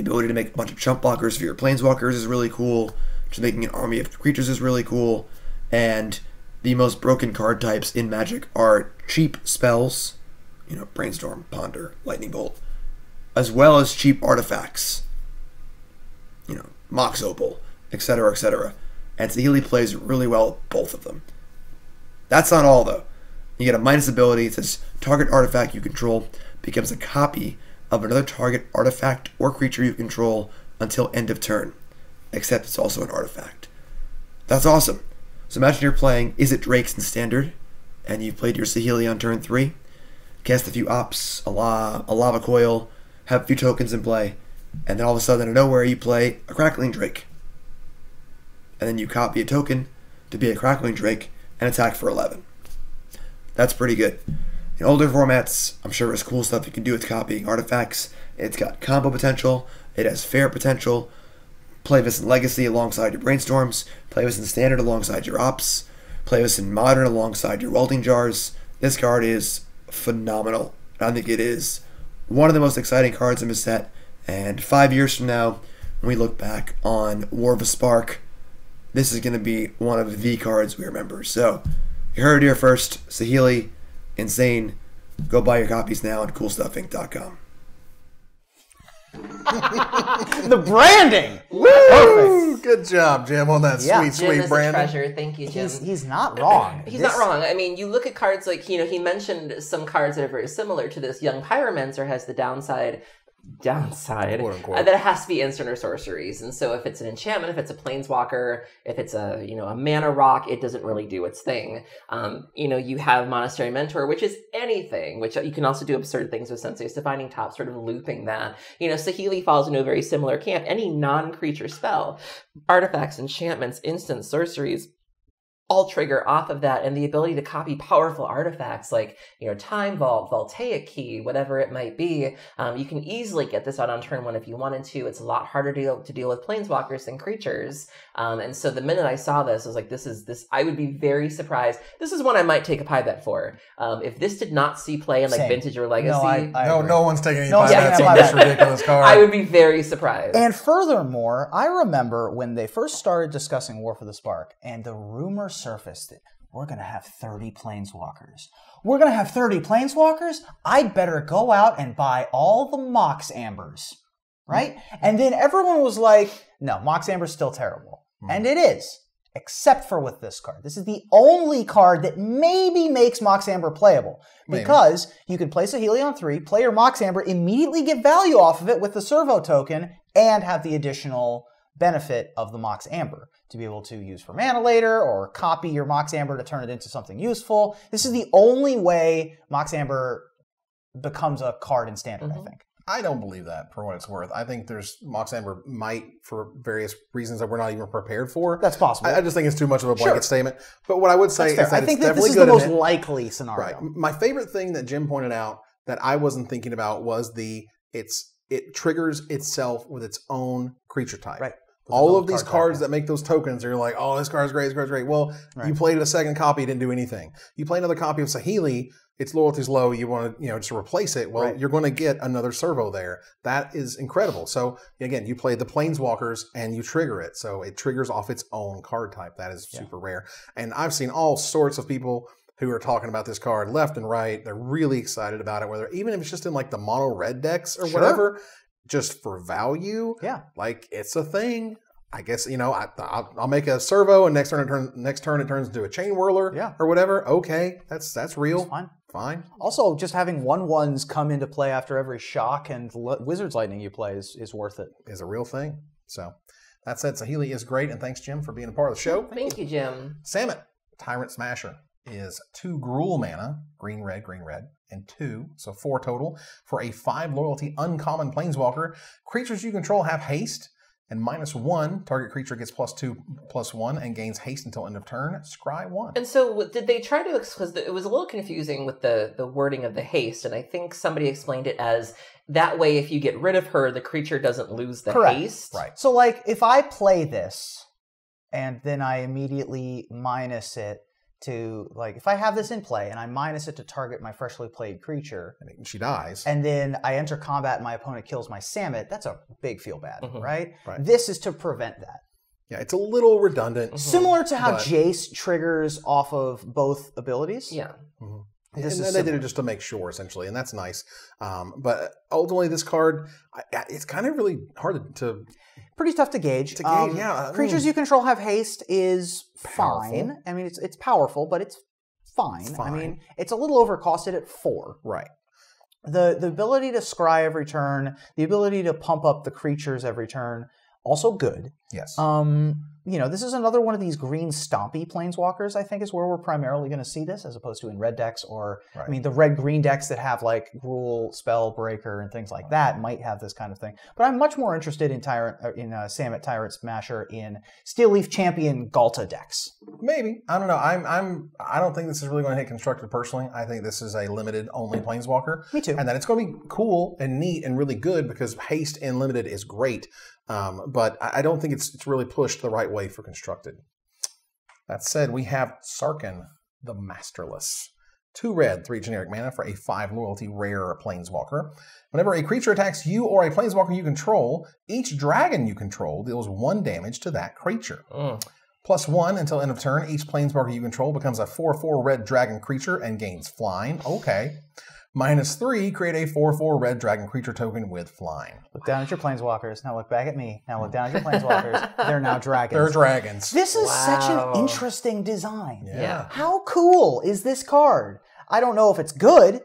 ability to make a bunch of chump blockers for your planeswalkers is really cool. Just making an army of creatures is really cool. And the most broken card types in Magic are cheap spells, you know, Brainstorm, Ponder, Lightning Bolt, as well as cheap artifacts, you know, Mox Opal, etc., etc. And Saheeli plays really well with both of them. That's not all, though. You get a minus ability. It says target artifact you control becomes a copy of another target artifact or creature you control until end of turn, except it's also an artifact. That's awesome. So imagine you're playing Is It Drakes in Standard, and you've played your Saheeli on turn 3, cast a few ops, a lava coil, have a few tokens in play, and then all of a sudden out of nowhere you play a Crackling Drake. And then you copy a token to be a Crackling Drake and attack for 11. That's pretty good. In older formats, I'm sure there's cool stuff you can do with copying artifacts. It's got combo potential, it has fair potential. Play this in Legacy alongside your Brainstorms. Play this in Standard alongside your Ops. Play this in Modern alongside your Welding Jars. This card is phenomenal. I think it is one of the most exciting cards in the set. And 5 years from now, when we look back on War of the Spark, this is going to be one of the cards we remember. So, you heard it here first. Saheeli, insane. Go buy your copies now at CoolStuffInc.com. The branding. Woo! Perfect. Good job, Jim, on that sweet branding. Treasure. Thank you, Jim. He's not wrong. He's not wrong. I mean, you look at cards like, you know, he mentioned some cards that are very similar to this. Young Pyromancer has the downside that it has to be instant or sorceries, and so if it's an enchantment, if it's a planeswalker, if it's a, you know, a mana rock, it doesn't really do its thing. You know, you have Monastery Mentor, which is anything, which you can also do absurd things with Sensei's Defining Top, sort of looping that. You know, Saheeli falls into a very similar camp. Any non-creature spell, artifacts, enchantments, instant, sorceries, all trigger off of that, and the ability to copy powerful artifacts like, you know, Time Vault, Voltaic Key, whatever it might be. You can easily get this out on turn 1 if you wanted to. It's a lot harder to deal with planeswalkers than creatures. And so the minute I saw this, I was like, this. I would be very surprised. This is one I might take a pie bet for. If this did not see play in like Vintage or Legacy, no one's taking any pie bets on this ridiculous card. I would be very surprised. And furthermore, I remember when they first started discussing War for the Spark, and the rumor surfaced that we're going to have 30 planeswalkers. We're going to have 30 planeswalkers? I'd better go out and buy all the Mox Ambers, right? And then everyone was like, no, Mox Amber's still terrible. And it is, except for with this card. This is the only card that maybe makes Mox Amber playable, because you can play Saheeli on 3, play your Mox Amber, immediately get value off of it with the Servo token, and have the additional benefit of the Mox Amber to be able to use for mana later, or copy your Mox Amber to turn it into something useful. This is the only way Mox Amber becomes a card in Standard, I think. I don't believe that, for what it's worth. I think there's Mox Amber might, for various reasons that we're not even prepared for. That's possible. I just think it's too much of a blanket statement. But what I would say is that I think that this is the most likely scenario. Right. My favorite thing that Jim pointed out that I wasn't thinking about was it triggers itself with its own creature type. Right. all of these cards that make those tokens, you're like, oh, this card's great, this card's great. Well, you played it a second copy, didn't do anything. You play another copy of Saheeli, its loyalty's low, you want to just replace it. Well, you're going to get another servo there. That is incredible. So again, you play the Planeswalkers and you trigger it. So it triggers off its own card type. That is super rare. And I've seen all sorts of people who are talking about this card left and right. They're really excited about it, whether even if it's just in like the mono red decks or whatever. Just for value, like it's a thing. I guess I'll make a servo, and next turn it turns into a Chain Whirler, or whatever. Okay, that's real. That's fine. Fine. Also, just having 1/1s come into play after every shock and Wizard's Lightning you play is worth it. Is a real thing. So that's it. Saheeli is great, and thanks Jim for being a part of the show. Thank you, Jim. Samet, Tyrant Smasher, is 2 Gruul mana, green red, and 2, so 4 total for a 5 loyalty uncommon planeswalker. Creatures you control have haste and -1. Target creature gets +2/+1 and gains haste until end of turn. Scry 1. And so did they try to, because it was a little confusing with the wording of the haste, and I think somebody explained it as that way if you get rid of her, the creature doesn't lose the haste. Right. So like if I play this and then I immediately minus it to, like, if I have this in play and I minus it to target my freshly played creature, and she dies, and then I enter combat and my opponent kills my Samet, that's a big feel bad, right? This is to prevent that. Yeah, it's a little redundant. Similar to how Jace triggers off of both abilities. Yeah. And they did it just to make sure, essentially, and that's nice. But ultimately, this card, it's kind of really hard to... Pretty tough to gauge. Creatures you control have haste is fine. I mean, it's powerful, but it's fine. I mean, it's a little overcosted at 4. Right. The ability to scry every turn, the ability to pump up the creatures every turn, also good. Yes. You know, this is another one of these green stompy planeswalkers, I think, is where we're primarily going to see this, as opposed to in red decks or, I mean, the red-green decks that have, like, Gruul, Spellbreaker, and things like that might have this kind of thing. But I'm much more interested in Samet Tyrant Smasher in Steelleaf Champion Galta decks. Maybe. I don't know. I don't think this is really going to hit Constructed personally. I think this is a limited-only planeswalker. Me too. And that it's going to be cool and neat and really good because haste in limited is great. But I don't think it's really pushed the right way for Constructed. That said, we have Sarkhan the Masterless. 2 red, 3 generic mana for a 5 loyalty rare planeswalker. Whenever a creature attacks you or a planeswalker you control, each dragon you control deals 1 damage to that creature. +1 until end of turn, each planeswalker you control becomes a 4/4 red dragon creature and gains flying. Okay. -3, create a 4/4 red dragon creature token with flying. Look down at your planeswalkers. Now look back at me. Now look down at your planeswalkers. They're now dragons. They're dragons. This is such an interesting design. Yeah. How cool is this card? I don't know if it's good,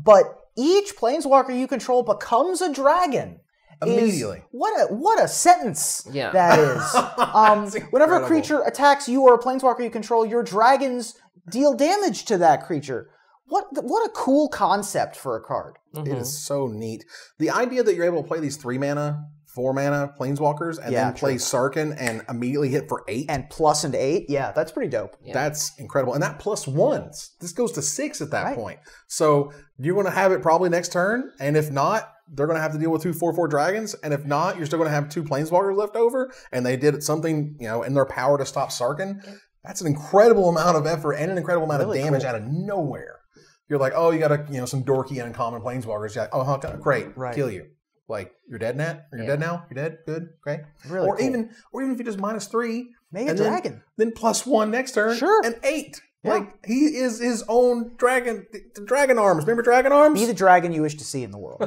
but each planeswalker you control becomes a dragon. Immediately. What a sentence that is. Whenever a creature attacks you or a planeswalker you control, your dragons deal damage to that creature. What a cool concept for a card. It is so neat. The idea that you're able to play these 3 mana, 4 mana planeswalkers and then play Sarkhan and immediately hit for 8. And +8. Yeah, that's pretty dope. Yeah. That's incredible. And that +1s. This goes to 6 at that point. So you're going to have it probably next turn. And if not, they're going to have to deal with 2/4/4 dragons. And if not, you're still going to have 2 planeswalkers left over. And they did something, in their power to stop Sarkhan. That's an incredible amount of effort and an incredible amount of damage out of nowhere. You're like, oh, you got a, some dorky uncommon planeswalkers. You're like, oh, great, kill you. Like, you're dead, Nat? You're dead now? You're dead? Good? Great? Really or even if you just -3. Make a dragon. Then +1 next turn. Sure. And 8. Yeah. Like, he is his own dragon. Dragon arms. Remember dragon arms? Be the dragon you wish to see in the world.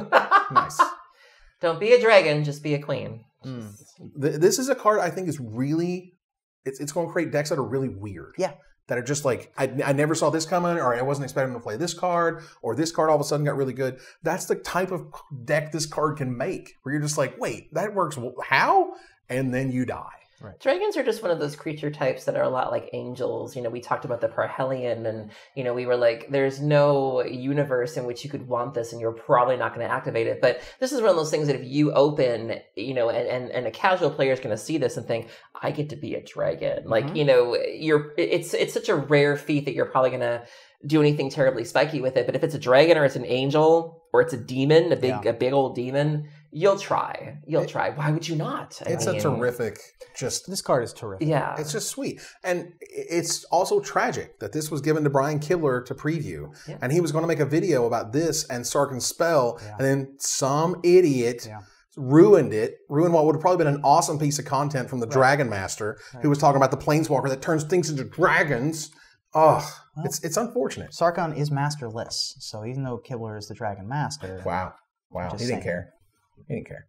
Nice. Don't be a dragon. Just be a queen. Mm. This is a card I think is really... It's going to create decks that are really weird. Yeah. That are just like, I never saw this coming, or I wasn't expecting to play this card, or this card all of a sudden got really good. That's the type of deck this card can make, where you're just like, wait, that works, how? And then you die. Right. Dragons are just one of those creature types that are a lot like angels. We talked about the Parhelion, and, we were like, there's no universe in which you could want this, and you're probably not going to activate it. But this is one of those things that if you open, and a casual player is going to see this and think, I get to be a dragon. Mm-hmm. Like, it's such a rare feat that you're probably going to do anything terribly spiky with it. But if it's a dragon or it's an angel or it's a demon, a big old demon, You'll try. You'll try. Why would you not? I mean, a terrific... This card is terrific. Yeah. It's just sweet. And it's also tragic that this was given to Brian Kibler to preview. Yeah. And he was going to make a video about this and Sarkin's Spell. Yeah. And then some idiot... Yeah. Ruined what would have probably been an awesome piece of content from the Dragon Master, who was talking about the Planeswalker that turns things into dragons. Ugh, well, it's unfortunate. Sarkon is masterless, so even though Kibler is the Dragon Master, wow, he didn't care. He didn't care.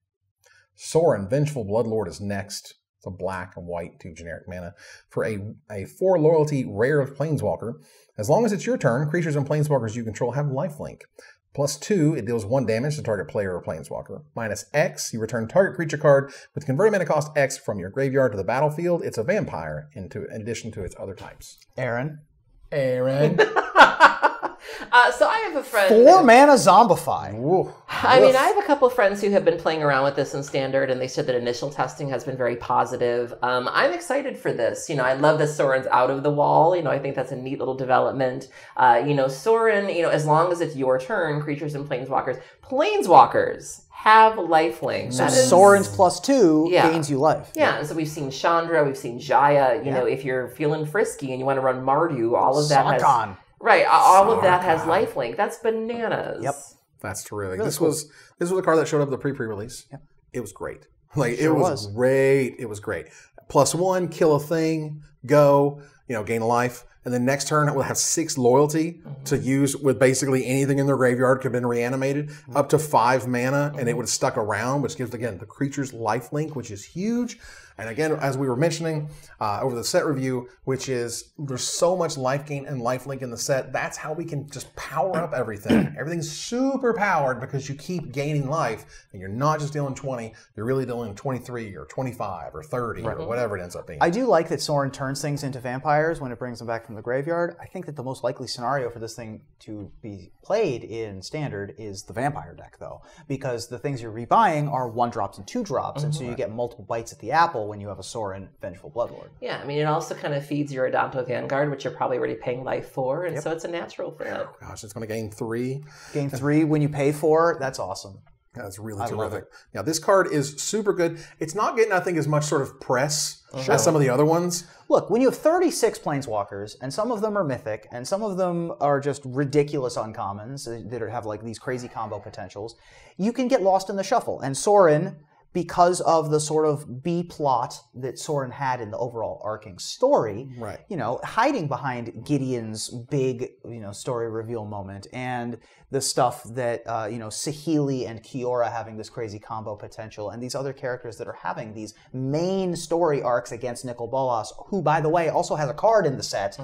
Sorin, Vengeful Bloodlord is next. It's a black and white, 2 generic mana for a 4 loyalty rare of Planeswalker. As long as it's your turn, creatures and Planeswalkers you control have lifelink. +2, it deals 1 damage to target player or Planeswalker. -X, you return target creature card with converted mana cost X from your graveyard to the battlefield. It's a vampire in addition to its other types. Erin. So I have a friend. 4 mana zombify. Ooh. I mean, I have a couple friends who have been playing around with this in Standard, and they said that initial testing has been very positive. I'm excited for this. You know, I love that Sorin's out of the wall. You know, I think that's a neat little development. You know, Sorin, you know, as long as it's your turn, creatures and Planeswalkers have lifelink. So Sorin's +2 gains you life. Yeah, and so we've seen Chandra, we've seen Jaya. You know, if you're feeling frisky and you want to run Mardu, all of that has... Right, all of that has lifelink. That's bananas. Yep, that's terrific. Really this was a card that showed up at the pre-release. Yep. It was great. Like it was great. It was great. +1, kill a thing, go. You know, gain life, and then next turn it will have 6 loyalty to use with basically anything in their graveyard. Could have been reanimated up to 5 mana, and it would have stuck around, which gives again the creature's lifelink, which is huge. And again, as we were mentioning over the set review, which is there's so much life gain and lifelink in the set. That's how we can just power up everything. Everything's super powered because you keep gaining life, and you're not just dealing 20. You're really dealing 23 or 25 or 30 or whatever it ends up being. I do like that Sorin turns things into vampires when it brings them back from the graveyard. I think that the most likely scenario for this thing to be played in Standard is the vampire deck, though, because the things you're rebuying are 1-drops and 2-drops, and so you get multiple bites at the apple when you have a Sorin Vengeful Bloodlord. Yeah, I mean, it also kind of feeds your Adanto Vanguard, which you're probably already paying life for, and so it's a natural for that. Oh, gosh, it's going to gain 3. Gain 3 when you pay 4. That's awesome. That's really terrific. Yeah, this card is super good. It's not getting, I think, as much sort of press as some of the other ones. Look, when you have 36 Planeswalkers, and some of them are mythic, and some of them are just ridiculous uncommons that have like these crazy combo potentials, you can get lost in the shuffle. And Sorin, because of the sort of B plot that Sorin had in the overall arcing story, you know, hiding behind Gideon's big, you know, story reveal moment and the stuff that, you know, Saheeli and Kiora having this crazy combo potential and these other characters that are having these main story arcs against Nicol Bolas, who, by the way, also has a card in the set.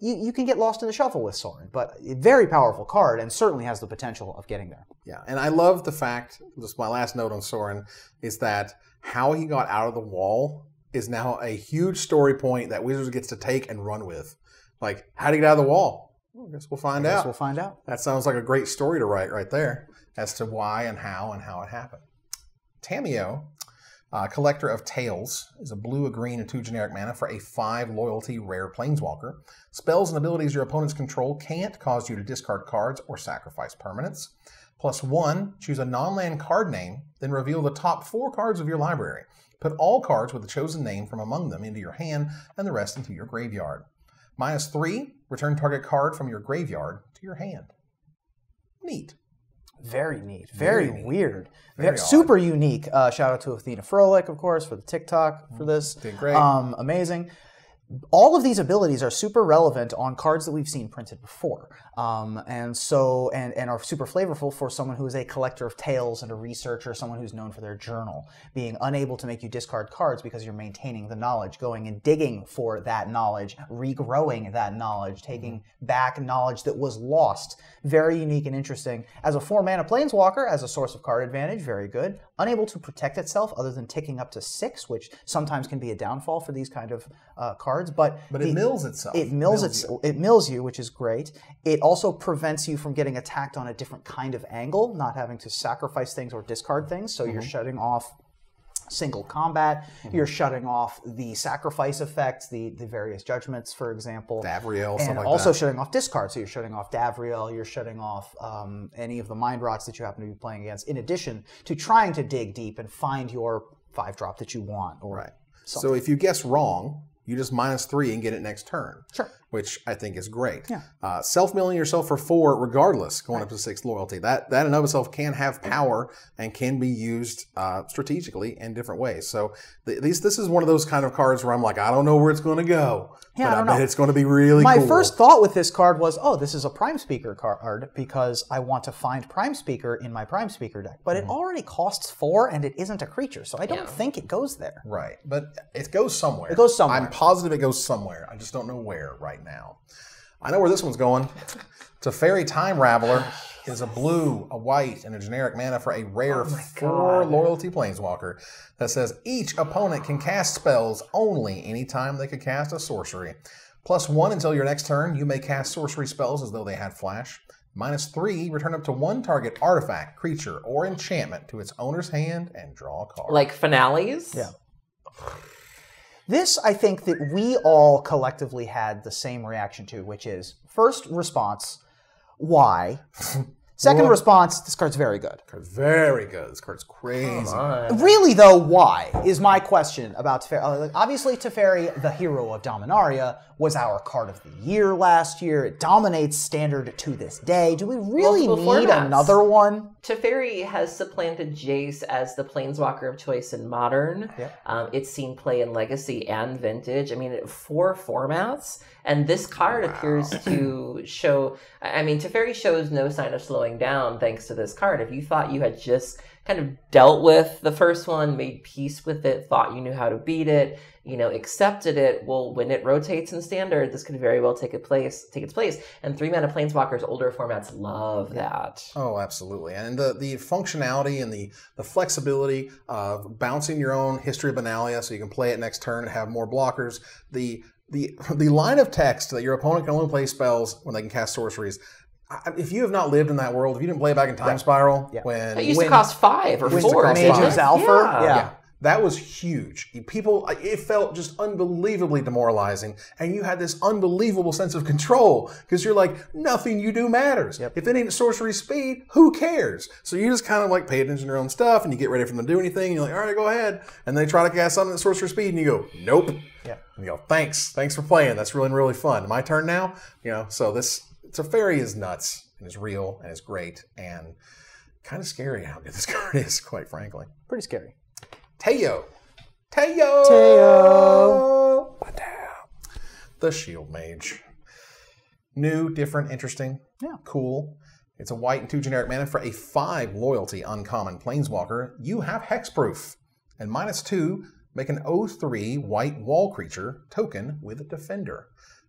You can get lost in the shuffle with Sorin, but a very powerful card and certainly has the potential of getting there. Yeah, and I love the fact, just my last note on Sorin, is that how he got out of the wall is now a huge story point that Wizards gets to take and run with. Like, how do you get out of the wall? Well, I guess we'll find out. We'll find out. That sounds like a great story to write right there as to why and how it happened. Tameo, Collector of Tales, is a blue, a green, and 2 generic mana for a 5 loyalty rare Planeswalker. Spells and abilities your opponents control can't cause you to discard cards or sacrifice permanents. +1, choose a non-land card name, then reveal the top 4 cards of your library. Put all cards with the chosen name from among them into your hand and the rest into your graveyard. -3, return target card from your graveyard to your hand. Neat. Very neat. Very weird. Very super unique. Shout out to Athena Froelich, of course, for the TikTok for this. Did great. Amazing. All of these abilities are super relevant on cards that we've seen printed before, and are super flavorful for someone who is a collector of tales and a researcher, someone who's known for their journal, being unable to make you discard cards because you're maintaining the knowledge, going and digging for that knowledge, regrowing that knowledge, taking back knowledge that was lost. Very unique and interesting. As a 4-mana Planeswalker, as a source of card advantage, very good. Unable to protect itself other than ticking up to 6, which sometimes can be a downfall for these kind of cards. But it mills itself. It mills you, which is great. It also prevents you from getting attacked on a different kind of angle, not having to sacrifice things or discard things. So you're shutting off single combat. Mm-hmm. You're shutting off the sacrifice effects, the various judgments, for example. Davriel, and like also that. Shutting off discards. So you're shutting off Davriel, you're shutting off any of the mind rots that you happen to be playing against, in addition to trying to dig deep and find your 5-drop that you want. Or right. Something. So if you guess wrong, you just -3 and get it next turn. Sure. Which I think is great. Yeah. Self-milling yourself for 4 regardless, going up to 6 loyalty. That in and of itself can have power and can be used strategically in different ways. So this is one of those kind of cards where I'm like, I don't know where it's going to go, yeah, but I bet it's going to be really cool. My first thought with this card was, oh, this is a Prime Speaker card because I want to find Prime Speaker in my Prime Speaker deck. But it already costs 4 and it isn't a creature, so I don't think it goes there. Right, but it goes somewhere. It goes somewhere. I'm positive it goes somewhere. I just don't know where right now. I know where this one's going. Teferi Time Raveler is a blue, a white, and a generic mana for a rare 4 loyalty planeswalker that says each opponent can cast spells only anytime they could cast a sorcery. +1 until your next turn, you may cast sorcery spells as though they had flash. -3, return up to 1 target artifact, creature, or enchantment to its owner's hand and draw a card. Like finales? Yeah. This, I think that we all collectively had the same reaction to, which is, first response, why? Second response, this card's very good. Very good. This card's crazy. Really, though, why is my question about Teferi. Obviously, Teferi, the hero of Dominaria, was our card of the year last year. It dominates standard to this day. Do we really need another one? Teferi has supplanted Jace as the planeswalker of choice in Modern. Yep. It's seen play in Legacy and Vintage. I mean, 4 formats. And this card appears to show, I mean, Teferi shows no sign of slowing down thanks to this card. If you thought you had just kind of dealt with the first one, made peace with it, thought you knew how to beat it, you know, accepted it, well, when it rotates in standard, this could very well take its place. And 3-mana planeswalkers, older formats love that. Oh, absolutely. And the functionality and the flexibility of bouncing your own History of Benalia so you can play it next turn and have more blockers. The line of text that your opponent can only play spells when they can cast sorceries. If you have not lived in that world, if you didn't play back in Time Spiral, when it used to cost 5 or 4, Mage's Alpha, that was huge. People, it felt just unbelievably demoralizing, and you had this unbelievable sense of control because you're like, nothing you do matters. Yep. If it ain't sorcery speed, who cares? So you just kind of like pay attention to your own stuff, and you get ready for them to do anything. And you're like, all right, go ahead, and they try to cast something at sorcery speed, and you go, nope. Yeah. And you go, thanks for playing. That's really, really fun. My turn now. You know, so this Teferi is nuts and is real and is great and kind of scary how good this card is, quite frankly. Pretty scary. Teo! The Shield Mage. New, different, interesting, cool. It's a white and 2 generic mana for a 5 loyalty uncommon planeswalker. You have hexproof. And -2, make an 0/3 white wall creature token with a defender.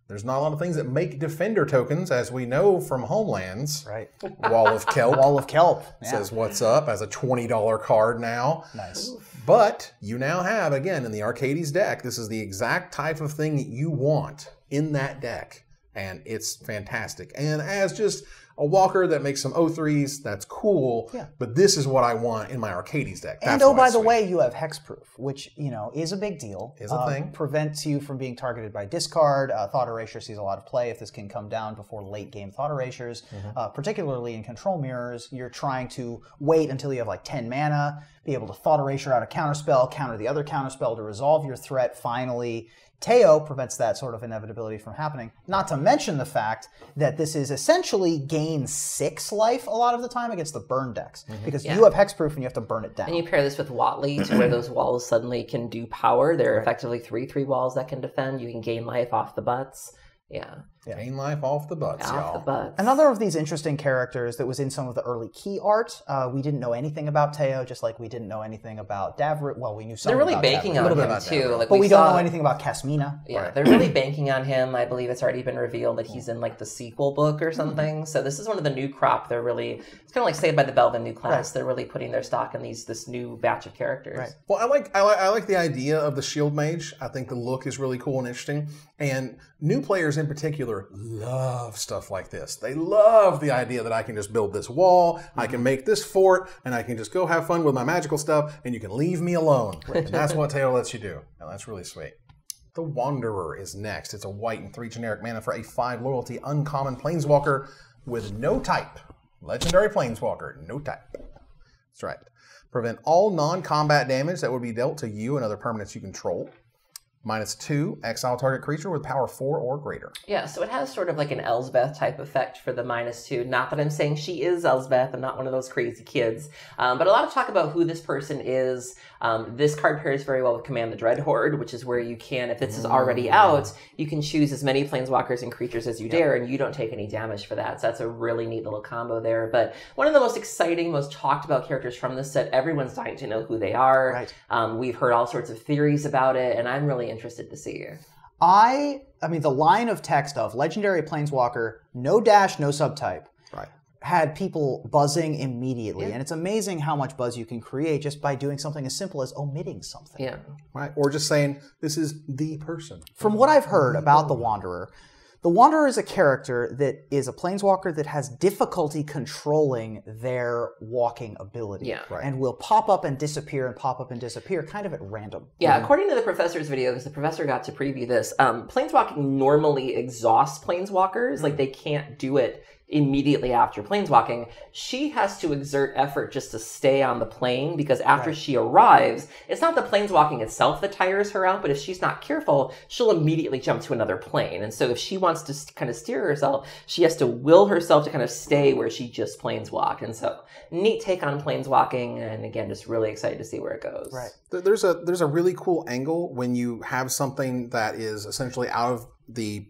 There's not a lot of things that make defender tokens, as we know from Homelands. Right. Wall of Kelp. Wall of Kelp. Yeah. Says what's up as a $20 card now. Nice. But you now have, again, in the Arcades deck, this is the exact type of thing that you want in that deck. And it's fantastic. And as just a walker that makes some 0/3s, that's cool. Yeah. But this is what I want in my Arcades deck. That's and by the way, you have hexproof, which, you know, is a big deal. Is a thing. Prevents you from being targeted by discard. Thought Erasure sees a lot of play if this can come down before late game Thought Erasures. Particularly in Control Mirrors, you're trying to wait until you have like 10 mana, be able to Thought Erasure out a counterspell, counter the other counterspell to resolve your threat. Finally, Teo prevents that sort of inevitability from happening. Not to mention the fact that this is essentially gain 6 life a lot of the time against the burn decks. Because you have hexproof and you have to burn it down. And you pair this with Watley to where those walls suddenly can do power. There are effectively 3/3 walls that can defend. You can gain life off the butts. Gain life off the butts, y'all. Another of these interesting characters that was in some of the early key art, we didn't know anything about Teo, just like we didnn't know anything about Davriel. Well, we knew something about Davriel. They're really banking on him, too. Like, but we don't know anything about Kasmina. Yeah, they're really banking on him. I believe it's already been revealed that he's in, like, the sequel book or something. So this is one of the new crop. They're really, it's kind of like Saved by the Bell, the new class. They're really putting their stock in this new batch of characters. Well, I like the idea of the Shield Mage. I think the look is really cool and interesting. And new players in particular particular love stuff like this. They love the idea that I can just build this wall, I can make this fort, and I can just go have fun with my magical stuff, and you can leave me alone. Right. And that's what Tao lets you do. Now that's really sweet. The Wanderer is next. It's a white and 3 generic mana for a 5 loyalty uncommon planeswalker with no type. Legendary planeswalker, no type. That's right. Prevent all non-combat damage that would be dealt to you and other permanents you control. -2, exile target creature with power 4 or greater. Yeah, so it has sort of like an Elsbeth type effect for the -2. Not that I'm saying she is Elsbeth. I'm not one of those crazy kids. But a lot of talk about who this person is. This card pairs very well with Command the Dread Horde, which is where you can, if this is already out, you can choose as many planeswalkers and creatures as you dare, and you don't take any damage for that. So that's a really neat little combo there. But one of the most exciting, most talked about characters from this set, everyone's dying to know who they are. Right. We've heard all sorts of theories about it, and I'm really interested to see you. I mean, the line of text of legendary planeswalker, no dash, no subtype, right, had people buzzing immediately. And it's amazing how much buzz you can create just by doing something as simple as omitting something. Yeah. Right. Or just saying, this is the person. From what I've heard about the Wanderer is a character that is a planeswalker that has difficulty controlling their walking ability. Yeah. Right. And will pop up and disappear and pop up and disappear kind of at random. Yeah, according to the professor's video, because the professor got to preview this, planeswalking normally exhausts planeswalkers. Like, they can't do it immediately after planeswalking. She has to exert effort just to stay on the plane, because after she arrives, it's not the planeswalking itself that tires her out, but if she's not careful, she'll immediately jump to another plane. And so if she wants to kind of steer herself, she has to will herself to kind of stay where she just planeswalked. And so, neat take on planeswalking, and again, just really excited to see where it goes. Right. There's a really cool angle when you have something that is essentially out of the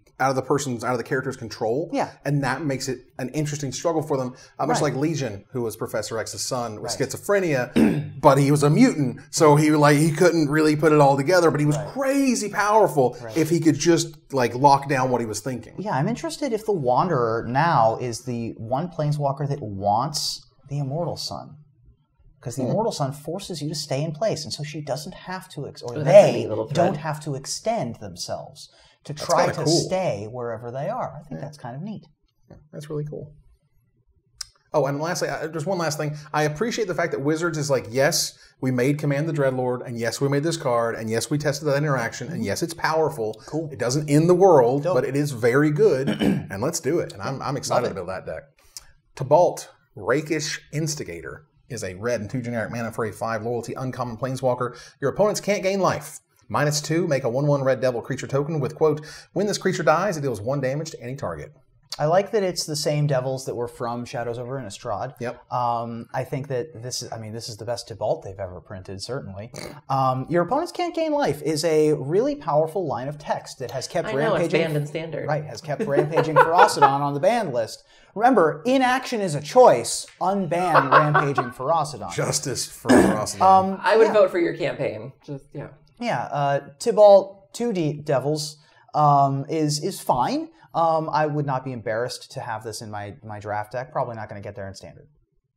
character's control. Yeah. And that makes it an interesting struggle for them. Much like Legion, who was Professor X's son with schizophrenia, but he was a mutant. So he couldn't really put it all together, but he was crazy powerful if he could just lock down what he was thinking. Yeah, I'm interested if the Wanderer now is the one planeswalker that wants the Immortal Sun. Because the Immortal Sun forces you to stay in place, and so she doesn't have to, they don't have to extend themselves to try to stay wherever they are. I think that's kind of neat. Yeah, that's really cool. Oh, and lastly, just one last thing. I appreciate the fact that Wizards is like, yes, we made Command the Dreadlord, and yes, we made this card, and yes, we tested that interaction, and yes, it's powerful. Cool. It doesn't end the world, but it is very good, and let's do it. And I'm excited to build that deck. Tobalt, Rakish Instigator, is a red and 2 generic mana for a 5 loyalty uncommon planeswalker. Your opponents can't gain life. -2, make a 1/1 red devil creature token with, quote, when this creature dies, it deals 1 damage to any target. I like that it's the same devils that were from Shadows over Innistrad. Yep. I think that this is the best Tobalt they've ever printed, certainly. Your opponents can't gain life is a really powerful line of text that has kept rampaging. It's banned in standard. Right, has kept rampaging Ferocidon on the banned list. Remember, inaction is a choice. Unban rampaging Ferocidon. Justice for Ferocidon. I would vote for your campaign. Tobalt, 2D Devils is fine. I would not be embarrassed to have this in my draft deck. Probably not going to get there in standard.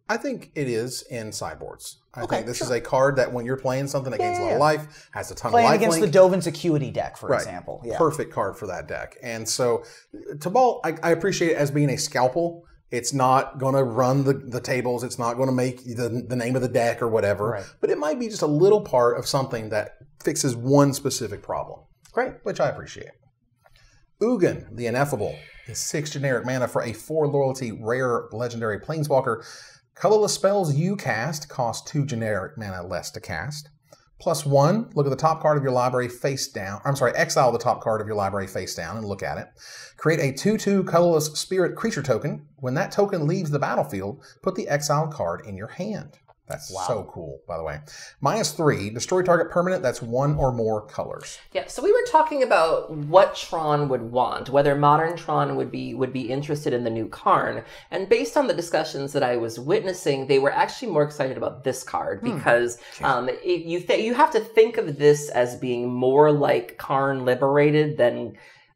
I think it is in sideboards. I think this is a card that when you're playing something that gains a lot of life, has a ton of life against the Dovin's Acuity deck, for example. Yeah. Perfect card for that deck. And so Tobalt, I appreciate it as being a scalpel. It's not going to run the tables. It's not going to make the name of the deck or whatever. Right. But it might be just a little part of something that fixes one specific problem. Great. Which I appreciate. Ugin, the Ineffable, is 6 generic mana for a 4 loyalty rare legendary planeswalker. Colorless spells you cast cost 2 generic mana less to cast. +1, look at the top card of your library face down. I'm sorry, exile the top card of your library face down and look at it. Create a 2/2 colorless spirit creature token. When that token leaves the battlefield, put the exiled card in your hand. That's so cool, by the way. -3, destroy target permanent that's 1 or more colors. Yeah, so we were talking about what Tron would want, whether modern Tron would be interested in the new Karn. And based on the discussions that I was witnessing, they were actually more excited about this card because you have to think of this as being more like Karn Liberated than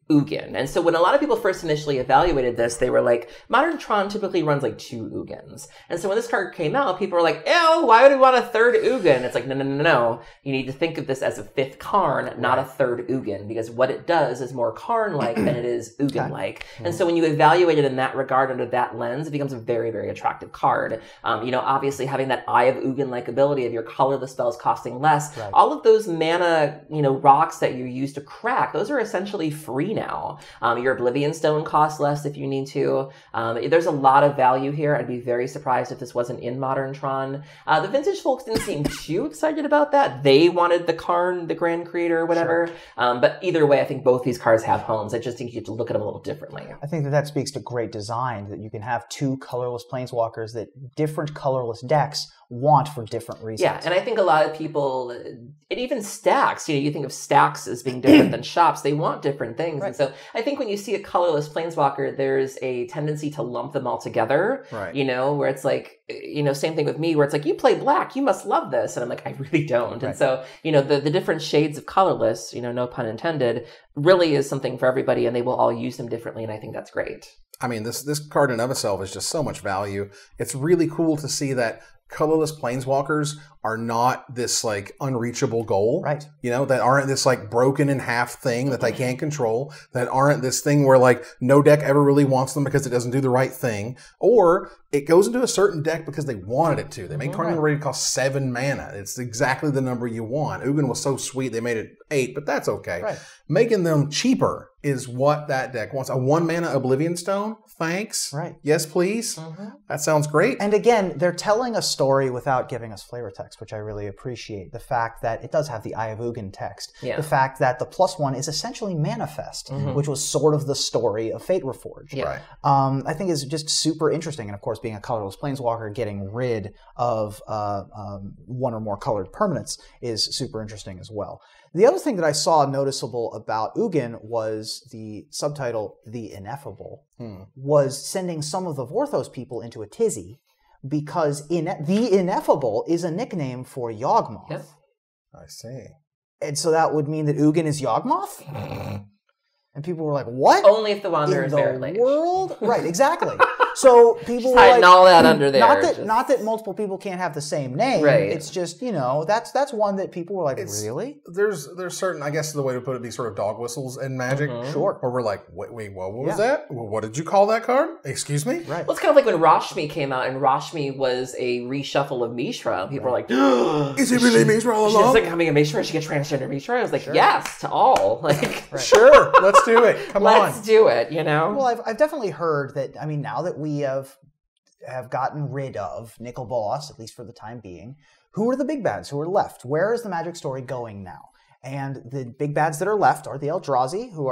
Ugin. And so when a lot of people first initially evaluated this, they were like, modern Tron typically runs like 2 Ugins. And so when this card came out, people were like, ew, why would we want a 3rd Ugin? It's like, no, no, no, no. You need to think of this as a 5th Karn, not a 3rd Ugin, because what it does is more Karn-like than it is Ugin-like. And so when you evaluate it in that regard under that lens, it becomes a very, very attractive card. You know, obviously having that Eye of Ugin-like ability of your colorless spells costing less, all of those mana, you know, rocks that you use to crack, those are essentially free now. Your Oblivion Stone costs less if you need to. There's a lot of value here. I'd be very surprised if this wasn't in Modern Tron. The Vintage folks didn't seem too excited about that. They wanted the Karn, the Grand Creator, whatever. But either way, I think both these cards have homes. I just think you have to look at them a little differently. I think that that speaks to great design, that you can have 2 colorless planeswalkers that different colorless decks want for different reasons. Yeah, and I think a lot of people, and even stacks, you know, you think of stacks as being different than shops. They want different things. And so I think when you see a colorless planeswalker, there's a tendency to lump them all together, you know, where it's like, you know, same thing with me, where it's like, you play black, you must love this. And I'm like, I really don't. And so, you know, the different shades of colorless, you know, no pun intended, really is something for everybody, and they will all use them differently, and I think that's great. I mean, this card in of itself is just so much value. It's really cool to see that colorless planeswalkers are not this like unreachable goal, you know, that aren't this like broken in half thing that they can't control, that aren't this thing where like no deck ever really wants them because it doesn't do the right thing, or it goes into a certain deck because they wanted it to. They made Carnival Raid cost 7 mana. It's exactly the number you want. Ugin was so sweet they made it 8, but that's okay. Making them cheaper is what that deck wants. A 1 mana Oblivion Stone? Thanks. Yes, please. That sounds great. And again, they're telling a story without giving us flavor text, which I really appreciate. The fact that it does have the Eye of Ugin text. The fact that the +1 is essentially Manifest, which was sort of the story of Fate Reforged. I think is just super interesting. And of course, being a colorless planeswalker, getting rid of one or more colored permanents is super interesting as well. The other thing that I saw noticeable about Ugin was the subtitle, The Ineffable, was sending some of the Vorthos people into a tizzy because The Ineffable is a nickname for Yawgmoth. I see. And so that would mean that Ugin is Yawgmoth? And people were like, what? Only if the Wanderer is there. In the world? Exactly. So people were hiding like, all that under there. Not that multiple people can't have the same name. It's just, you know, that's one that people were like, really? There's certain, I guess the way to put it, these sort of dog whistles in Magic. Or we're like, wait, what was that? What did you call that card? Excuse me? Well, it's kind of like when Rashmi came out, and Rashmi was a reshuffle of Mishra. People were like, is it really Mishra all along? She's like becoming a Mishra. She gets transgender Mishra. I was like, yes to all. Like, sure, let's do it. Come on. Let's do it, you know? Well, I've definitely heard that, I mean, now that we have gotten rid of Nicol Bolas, at least for the time being, who are the big bads who are left? Where is the Magic story going now? And the big bads that are left are the Eldrazi, who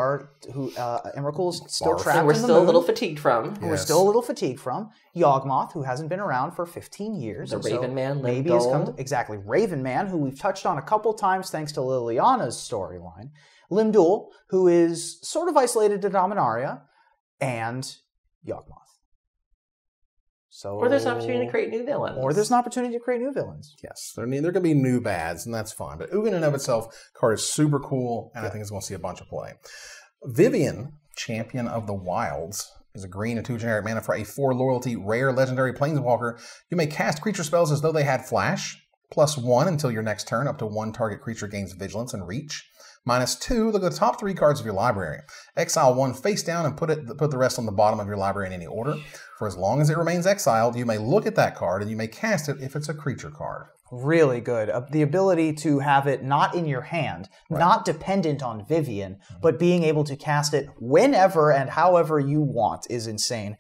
Emrakul's still trapped in the moon. We're still a little fatigued from. We're still a little fatigued from. Yawgmoth, who hasn't been around for 15 years. The Raven Man, maybe has come to, exactly, Raven Man, who we've touched on a couple times thanks to Liliana's storyline. Limdul, who is sort of isolated to Dominaria, and Yawgmoth. So, or there's an opportunity to create new villains. Yes, there could be new bads, and that's fine. But Ugin in and of itself, card is super cool, and I think it's going to see a bunch of play. Vivian, Champion of the Wilds, is a green and 2 generic mana for a 4 loyalty rare legendary planeswalker. You may cast creature spells as though they had flash. +1 until your next turn. Up to 1 target creature gains vigilance and reach. -2, look at the top 3 cards of your library. Exile 1 face down and put the rest on the bottom of your library in any order. For as long as it remains exiled, you may look at that card and you may cast it if it's a creature card. Really good. The ability to have it not in your hand, not dependent on Vivian, but being able to cast it whenever and however you want is insane.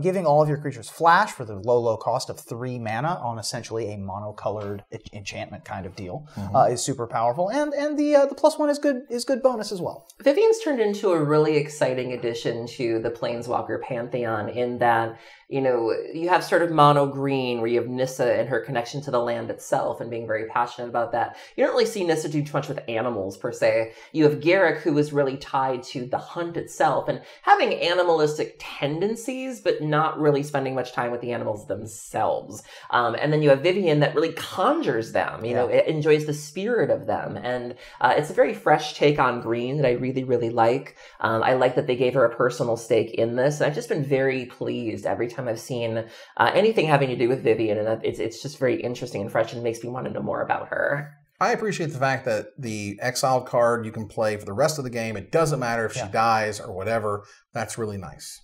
Giving all of your creatures flash for the low, low cost of 3 mana on essentially a monocolored enchantment kind of deal is super powerful, and the +1 is good bonus as well. Vivian's turned into a really exciting addition to the Planeswalker pantheon in that, you know, you have sort of mono green where you have Nissa and her connection to the land itself and being very passionate about that. You don't really see Nissa do too much with animals per se. You have Garrick, who is really tied to the hunt itself and having animalistic tendencies, but not really spending much time with the animals themselves. And then you have Vivian that really conjures them, you know, it enjoys the spirit of them. And it's a very very fresh take on green that I really, really like. I like that they gave her a personal stake in this, and I've just been very pleased every time I've seen anything having to do with Vivian, and it's just very interesting and fresh and makes me want to know more about her. I appreciate the fact that the exiled card you can play for the rest of the game. It doesn't matter if she dies or whatever. That's really nice.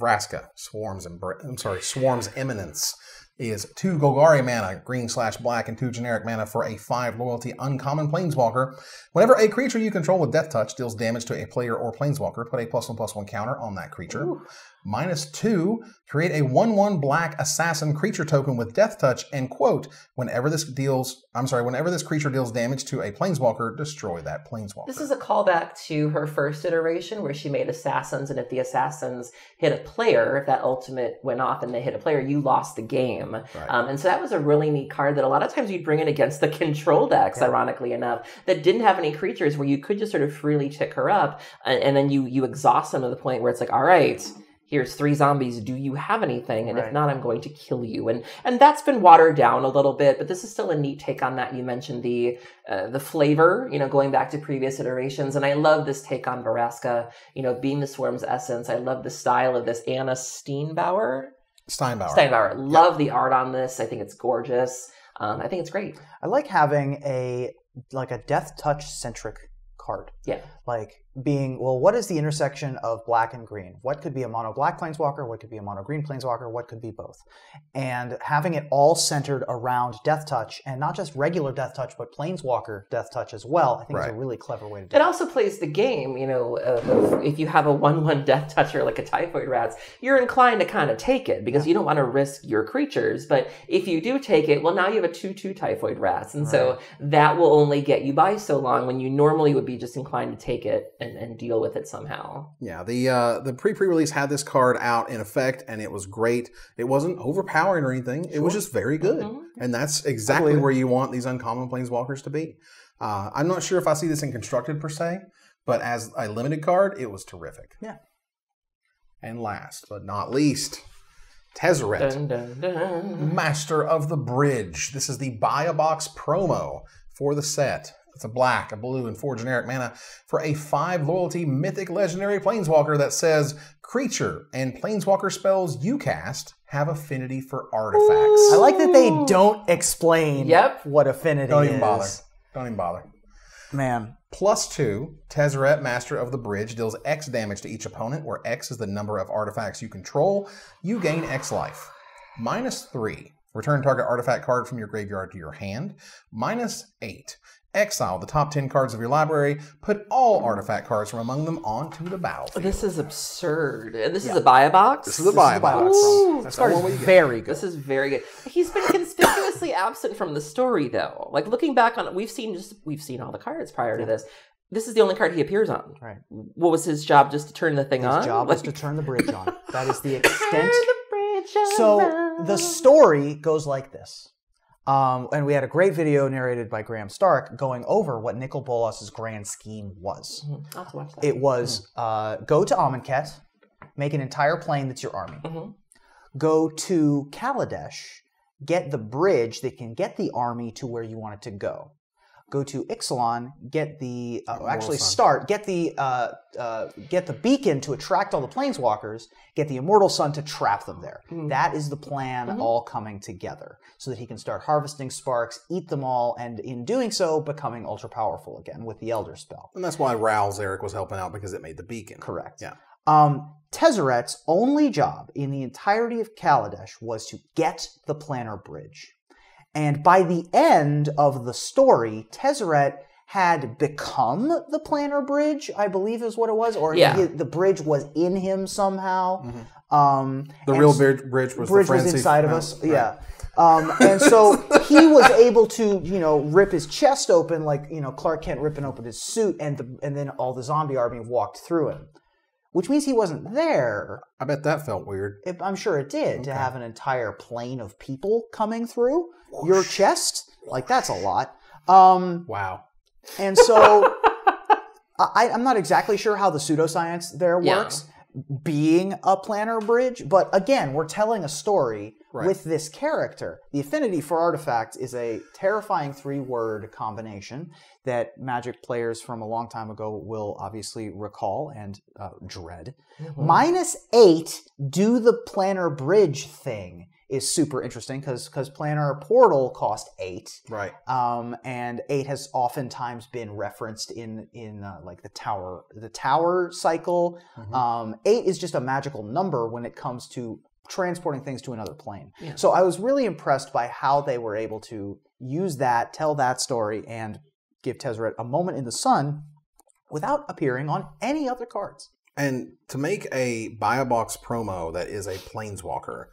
Vraska, Swarm's Eminence, is 2 Golgari mana, green/black, and 2 generic mana for a 5 loyalty uncommon planeswalker. Whenever a creature you control with Death Touch deals damage to a player or planeswalker, put a +1/+1 counter on that creature. Ooh. -2, create a 1/1 black assassin creature token with Death Touch, and quote, whenever this creature deals damage to a planeswalker, destroy that planeswalker. This is a callback to her first iteration where she made assassins, and if the assassins hit a player, if that ultimate went off and they hit a player, you lost the game. Right. And so that was a really neat card that a lot of times you'd bring in against the control decks, ironically enough, that didn't have any creatures, where you could just sort of freely tick her up, and then you exhaust them to the point where it's like, all right, here's 3 zombies, do you have anything? And if not, I'm going to kill you. And that's been watered down a little bit, but this is still a neat take on that. You mentioned the flavor, you know, going back to previous iterations. And I love this take on Vraska, you know, being the Swarm's Essence. I love the style of this Anna Steinbauer. Steinbauer. Love the art on this. I think it's gorgeous. I think it's great. I like having a Death Touch centric card. Yeah. Like being, well, what is the intersection of black and green? What could be a mono black planeswalker? What could be a mono green planeswalker? What could be both? And having it all centered around Death Touch, and not just regular Death Touch, but planeswalker Death Touch as well, I think is a really clever way to do it. It also plays the game, you know, if you have a 1/1 Death Toucher like a Typhoid Rat's, you're inclined to kind of take it because you don't want to risk your creatures. But if you do take it, well, now you have a 2/2 Typhoid Rat's. And so that will only get you by so long when you normally would be just inclined to take it and deal with it somehow. Yeah, the pre-release had this card out in effect, and it was great. It wasn't overpowering or anything. It was just very good. And that's exactly where you want these uncommon planeswalkers to be. I'm not sure if I see this in constructed per se, but as a limited card, it was terrific. Yeah. And last but not least, Tezzeret, dun, dun, dun. Master of the Bridge. This is the Buy a Box promo for the set. It's a black, a blue, and 4 generic mana for a 5 loyalty mythic legendary planeswalker that says creature and planeswalker spells you cast have affinity for artifacts. Ooh. I like that they don't explain what affinity is. Don't even bother. Man. +2, Tezzeret, Master of the Bridge, deals X damage to each opponent, where X is the number of artifacts you control. You gain X life. -3, return target artifact card from your graveyard to your hand. -8. Exile the top 10 cards of your library. Put all artifact cards from among them onto the battlefield. This is absurd. And this is a buy a box? This is a buy a box. This card is very good. This is very good. He's been conspicuously absent from the story, though. Like, looking back on it, we've seen all the cards prior to this. This is the only card he appears on. Right. What was his job? Just to turn the thing on? His job was to turn the bridge on. That is the extent. So the story goes like this. And we had a great video narrated by Graham Stark going over what Nicol Bolas' grand scheme was. I'll have to watch that. It was go to Amonkhet, make an entire plane that's your army. Go to Kaladesh, get the bridge that can get the army to where you want it to go. Go to Ixalan, get the get the beacon to attract all the planeswalkers, get the Immortal Sun to trap them there. That is the plan all coming together so that he can start harvesting sparks, eat them all, and in doing so, becoming ultra powerful again with the Elder Spell. And that's why Ral's Eric was helping out, because it made the beacon. Correct. Yeah. Tezzeret's only job in the entirety of Kaladesh was to get the planar bridge. And by the end of the story, Tezzeret had become the planar bridge, I believe is what it was, or the bridge was in him somehow. The real bridge was the frenzy. Was inside of us, yeah. And so he was able to, you know, rip his chest open like, you know, Clark Kent ripping open his suit, and then all the zombie army walked through him. Which means he wasn't there. I bet that felt weird. I'm sure it did, to have an entire plane of people coming through your chest. Like, that's a lot. Wow. And so I'm not exactly sure how the pseudoscience there works, being a planar bridge, but again, we're telling a story with this character. The affinity for artifacts is a terrifying three-word combination that Magic players from a long time ago will obviously recall and dread. Mm-hmm. -8, do the planar bridge thing is super interesting because planar portal cost 8, right? And 8 has oftentimes been referenced in like the tower cycle. Mm-hmm. 8 is just a magical number when it comes to transporting things to another plane. Yeah. So I was really impressed by how they were able to use that, tell that story, and give Tezzeret a moment in the sun without appearing on any other cards. And to make a buy a box promo that is a planeswalker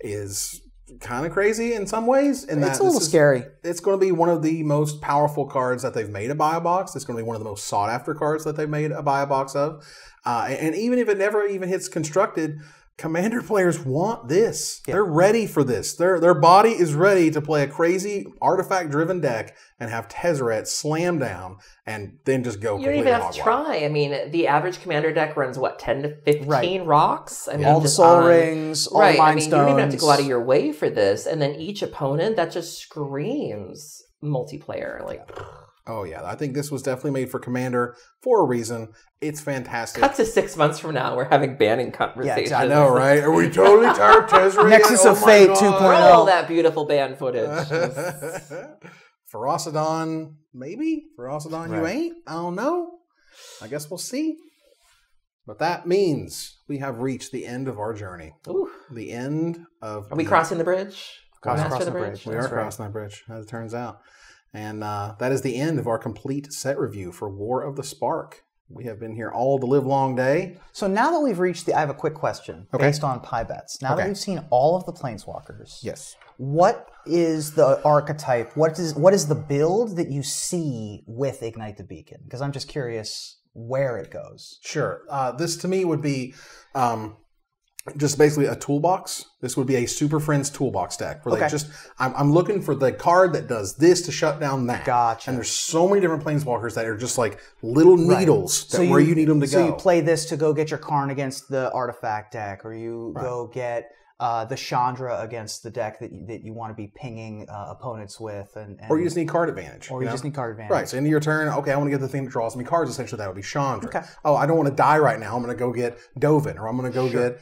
is kind of crazy in some ways. And it's a little scary. It's going to be one of the most powerful cards that they've made a buy a box. It's going to be one of the most sought after cards that they've made a buy a box of. And even if it never even hits constructed, Commander players want this. Yeah. They're ready for this. Their body is ready to play a crazy artifact-driven deck and have Tezzeret slam down and then just go. You don't even have to try. I mean, the average Commander deck runs what, 10 to 15 rocks. I mean, all the soul rings, all mind stones. You don't even have to go out of your way for this. And then each opponent that just screams multiplayer. Like, oh yeah, I think this was definitely made for Commander for a reason. It's fantastic. Cut to 6 months from now, we're having banning conversations. Yeah, I know, right? Are we totally tired? Tezzeret? Nexus of Fate 2.0. All that beautiful ban footage. Ferocidon, maybe? Ferocidon, you ain't? I don't know. I guess we'll see. But that means we have reached the end of our journey. Ooh. The end of... Are we crossing the bridge? Crossing the bridge. We are crossing that bridge, as it turns out. And that is the end of our complete set review for War of the Spark. We have been here all the livelong day. So now that we've reached the... I have a quick question based on pie bets. Now that we've seen all of the Planeswalkers, what is the archetype? What is the build that you see with Ignite the Beacon? Because I'm just curious where it goes. Sure. This to me would be... just basically a toolbox. This would be a Super Friends toolbox deck where they just... I'm looking for the card that does this to shut down that. Gotcha. And there's so many different planeswalkers that are just like little needles where you need them to go. So you play this to go get your Karn against the artifact deck, or you go get the Chandra against the deck that you want to be pinging opponents with. And or you just need card advantage. Or you just need card advantage. Right, so end of your turn, okay, I want to get the thing that draws me cards. Essentially, that would be Chandra. Okay. Oh, I don't want to die right now. I'm going to go get Dovin, or I'm going to go get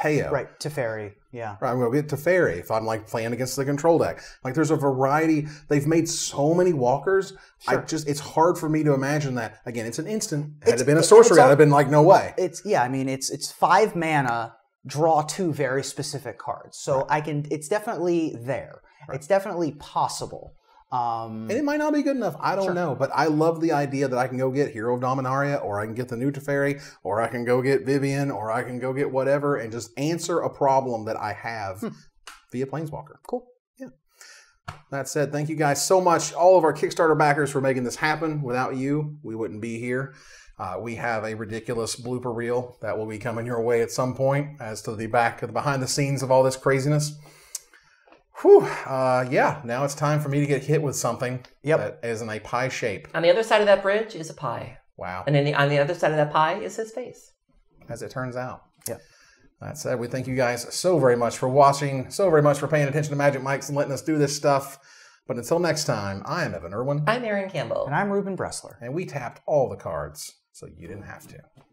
Teo. Right, Teferi. Yeah. Right, I'm going to get Teferi if I'm like playing against the control deck. Like there's a variety. They've made so many walkers. I just, it's hard for me to imagine that. Again, it's an instant. Had it been a sorcery, I'd have been like, no way. Yeah, I mean, it's 5 mana. Draw 2 very specific cards. So I can, it's definitely there. It's definitely possible. And it might not be good enough. I don't know. But I love the idea that I can go get Hero of Dominaria, or I can get the new Teferi, or I can go get Vivian, or I can go get whatever and just answer a problem that I have via Planeswalker. Cool. That said, thank you guys so much, all of our Kickstarter backers, for making this happen. Without you, we wouldn't be here. We have a ridiculous blooper reel that will be coming your way at some point as to the behind the scenes of all this craziness. Whew. Yeah, now it's time for me to get hit with something that is in a pie shape. On the other side of that bridge is a pie. Wow. And on the other side of that pie is his face. As it turns out. Yeah. That said, we thank you guys so very much for watching, so very much for paying attention to Magic Mics and letting us do this stuff. But until next time, I am Evan Erwin. I'm Erin Campbell. And I'm Reuben Bresler. And we tapped all the cards, so you didn't have to.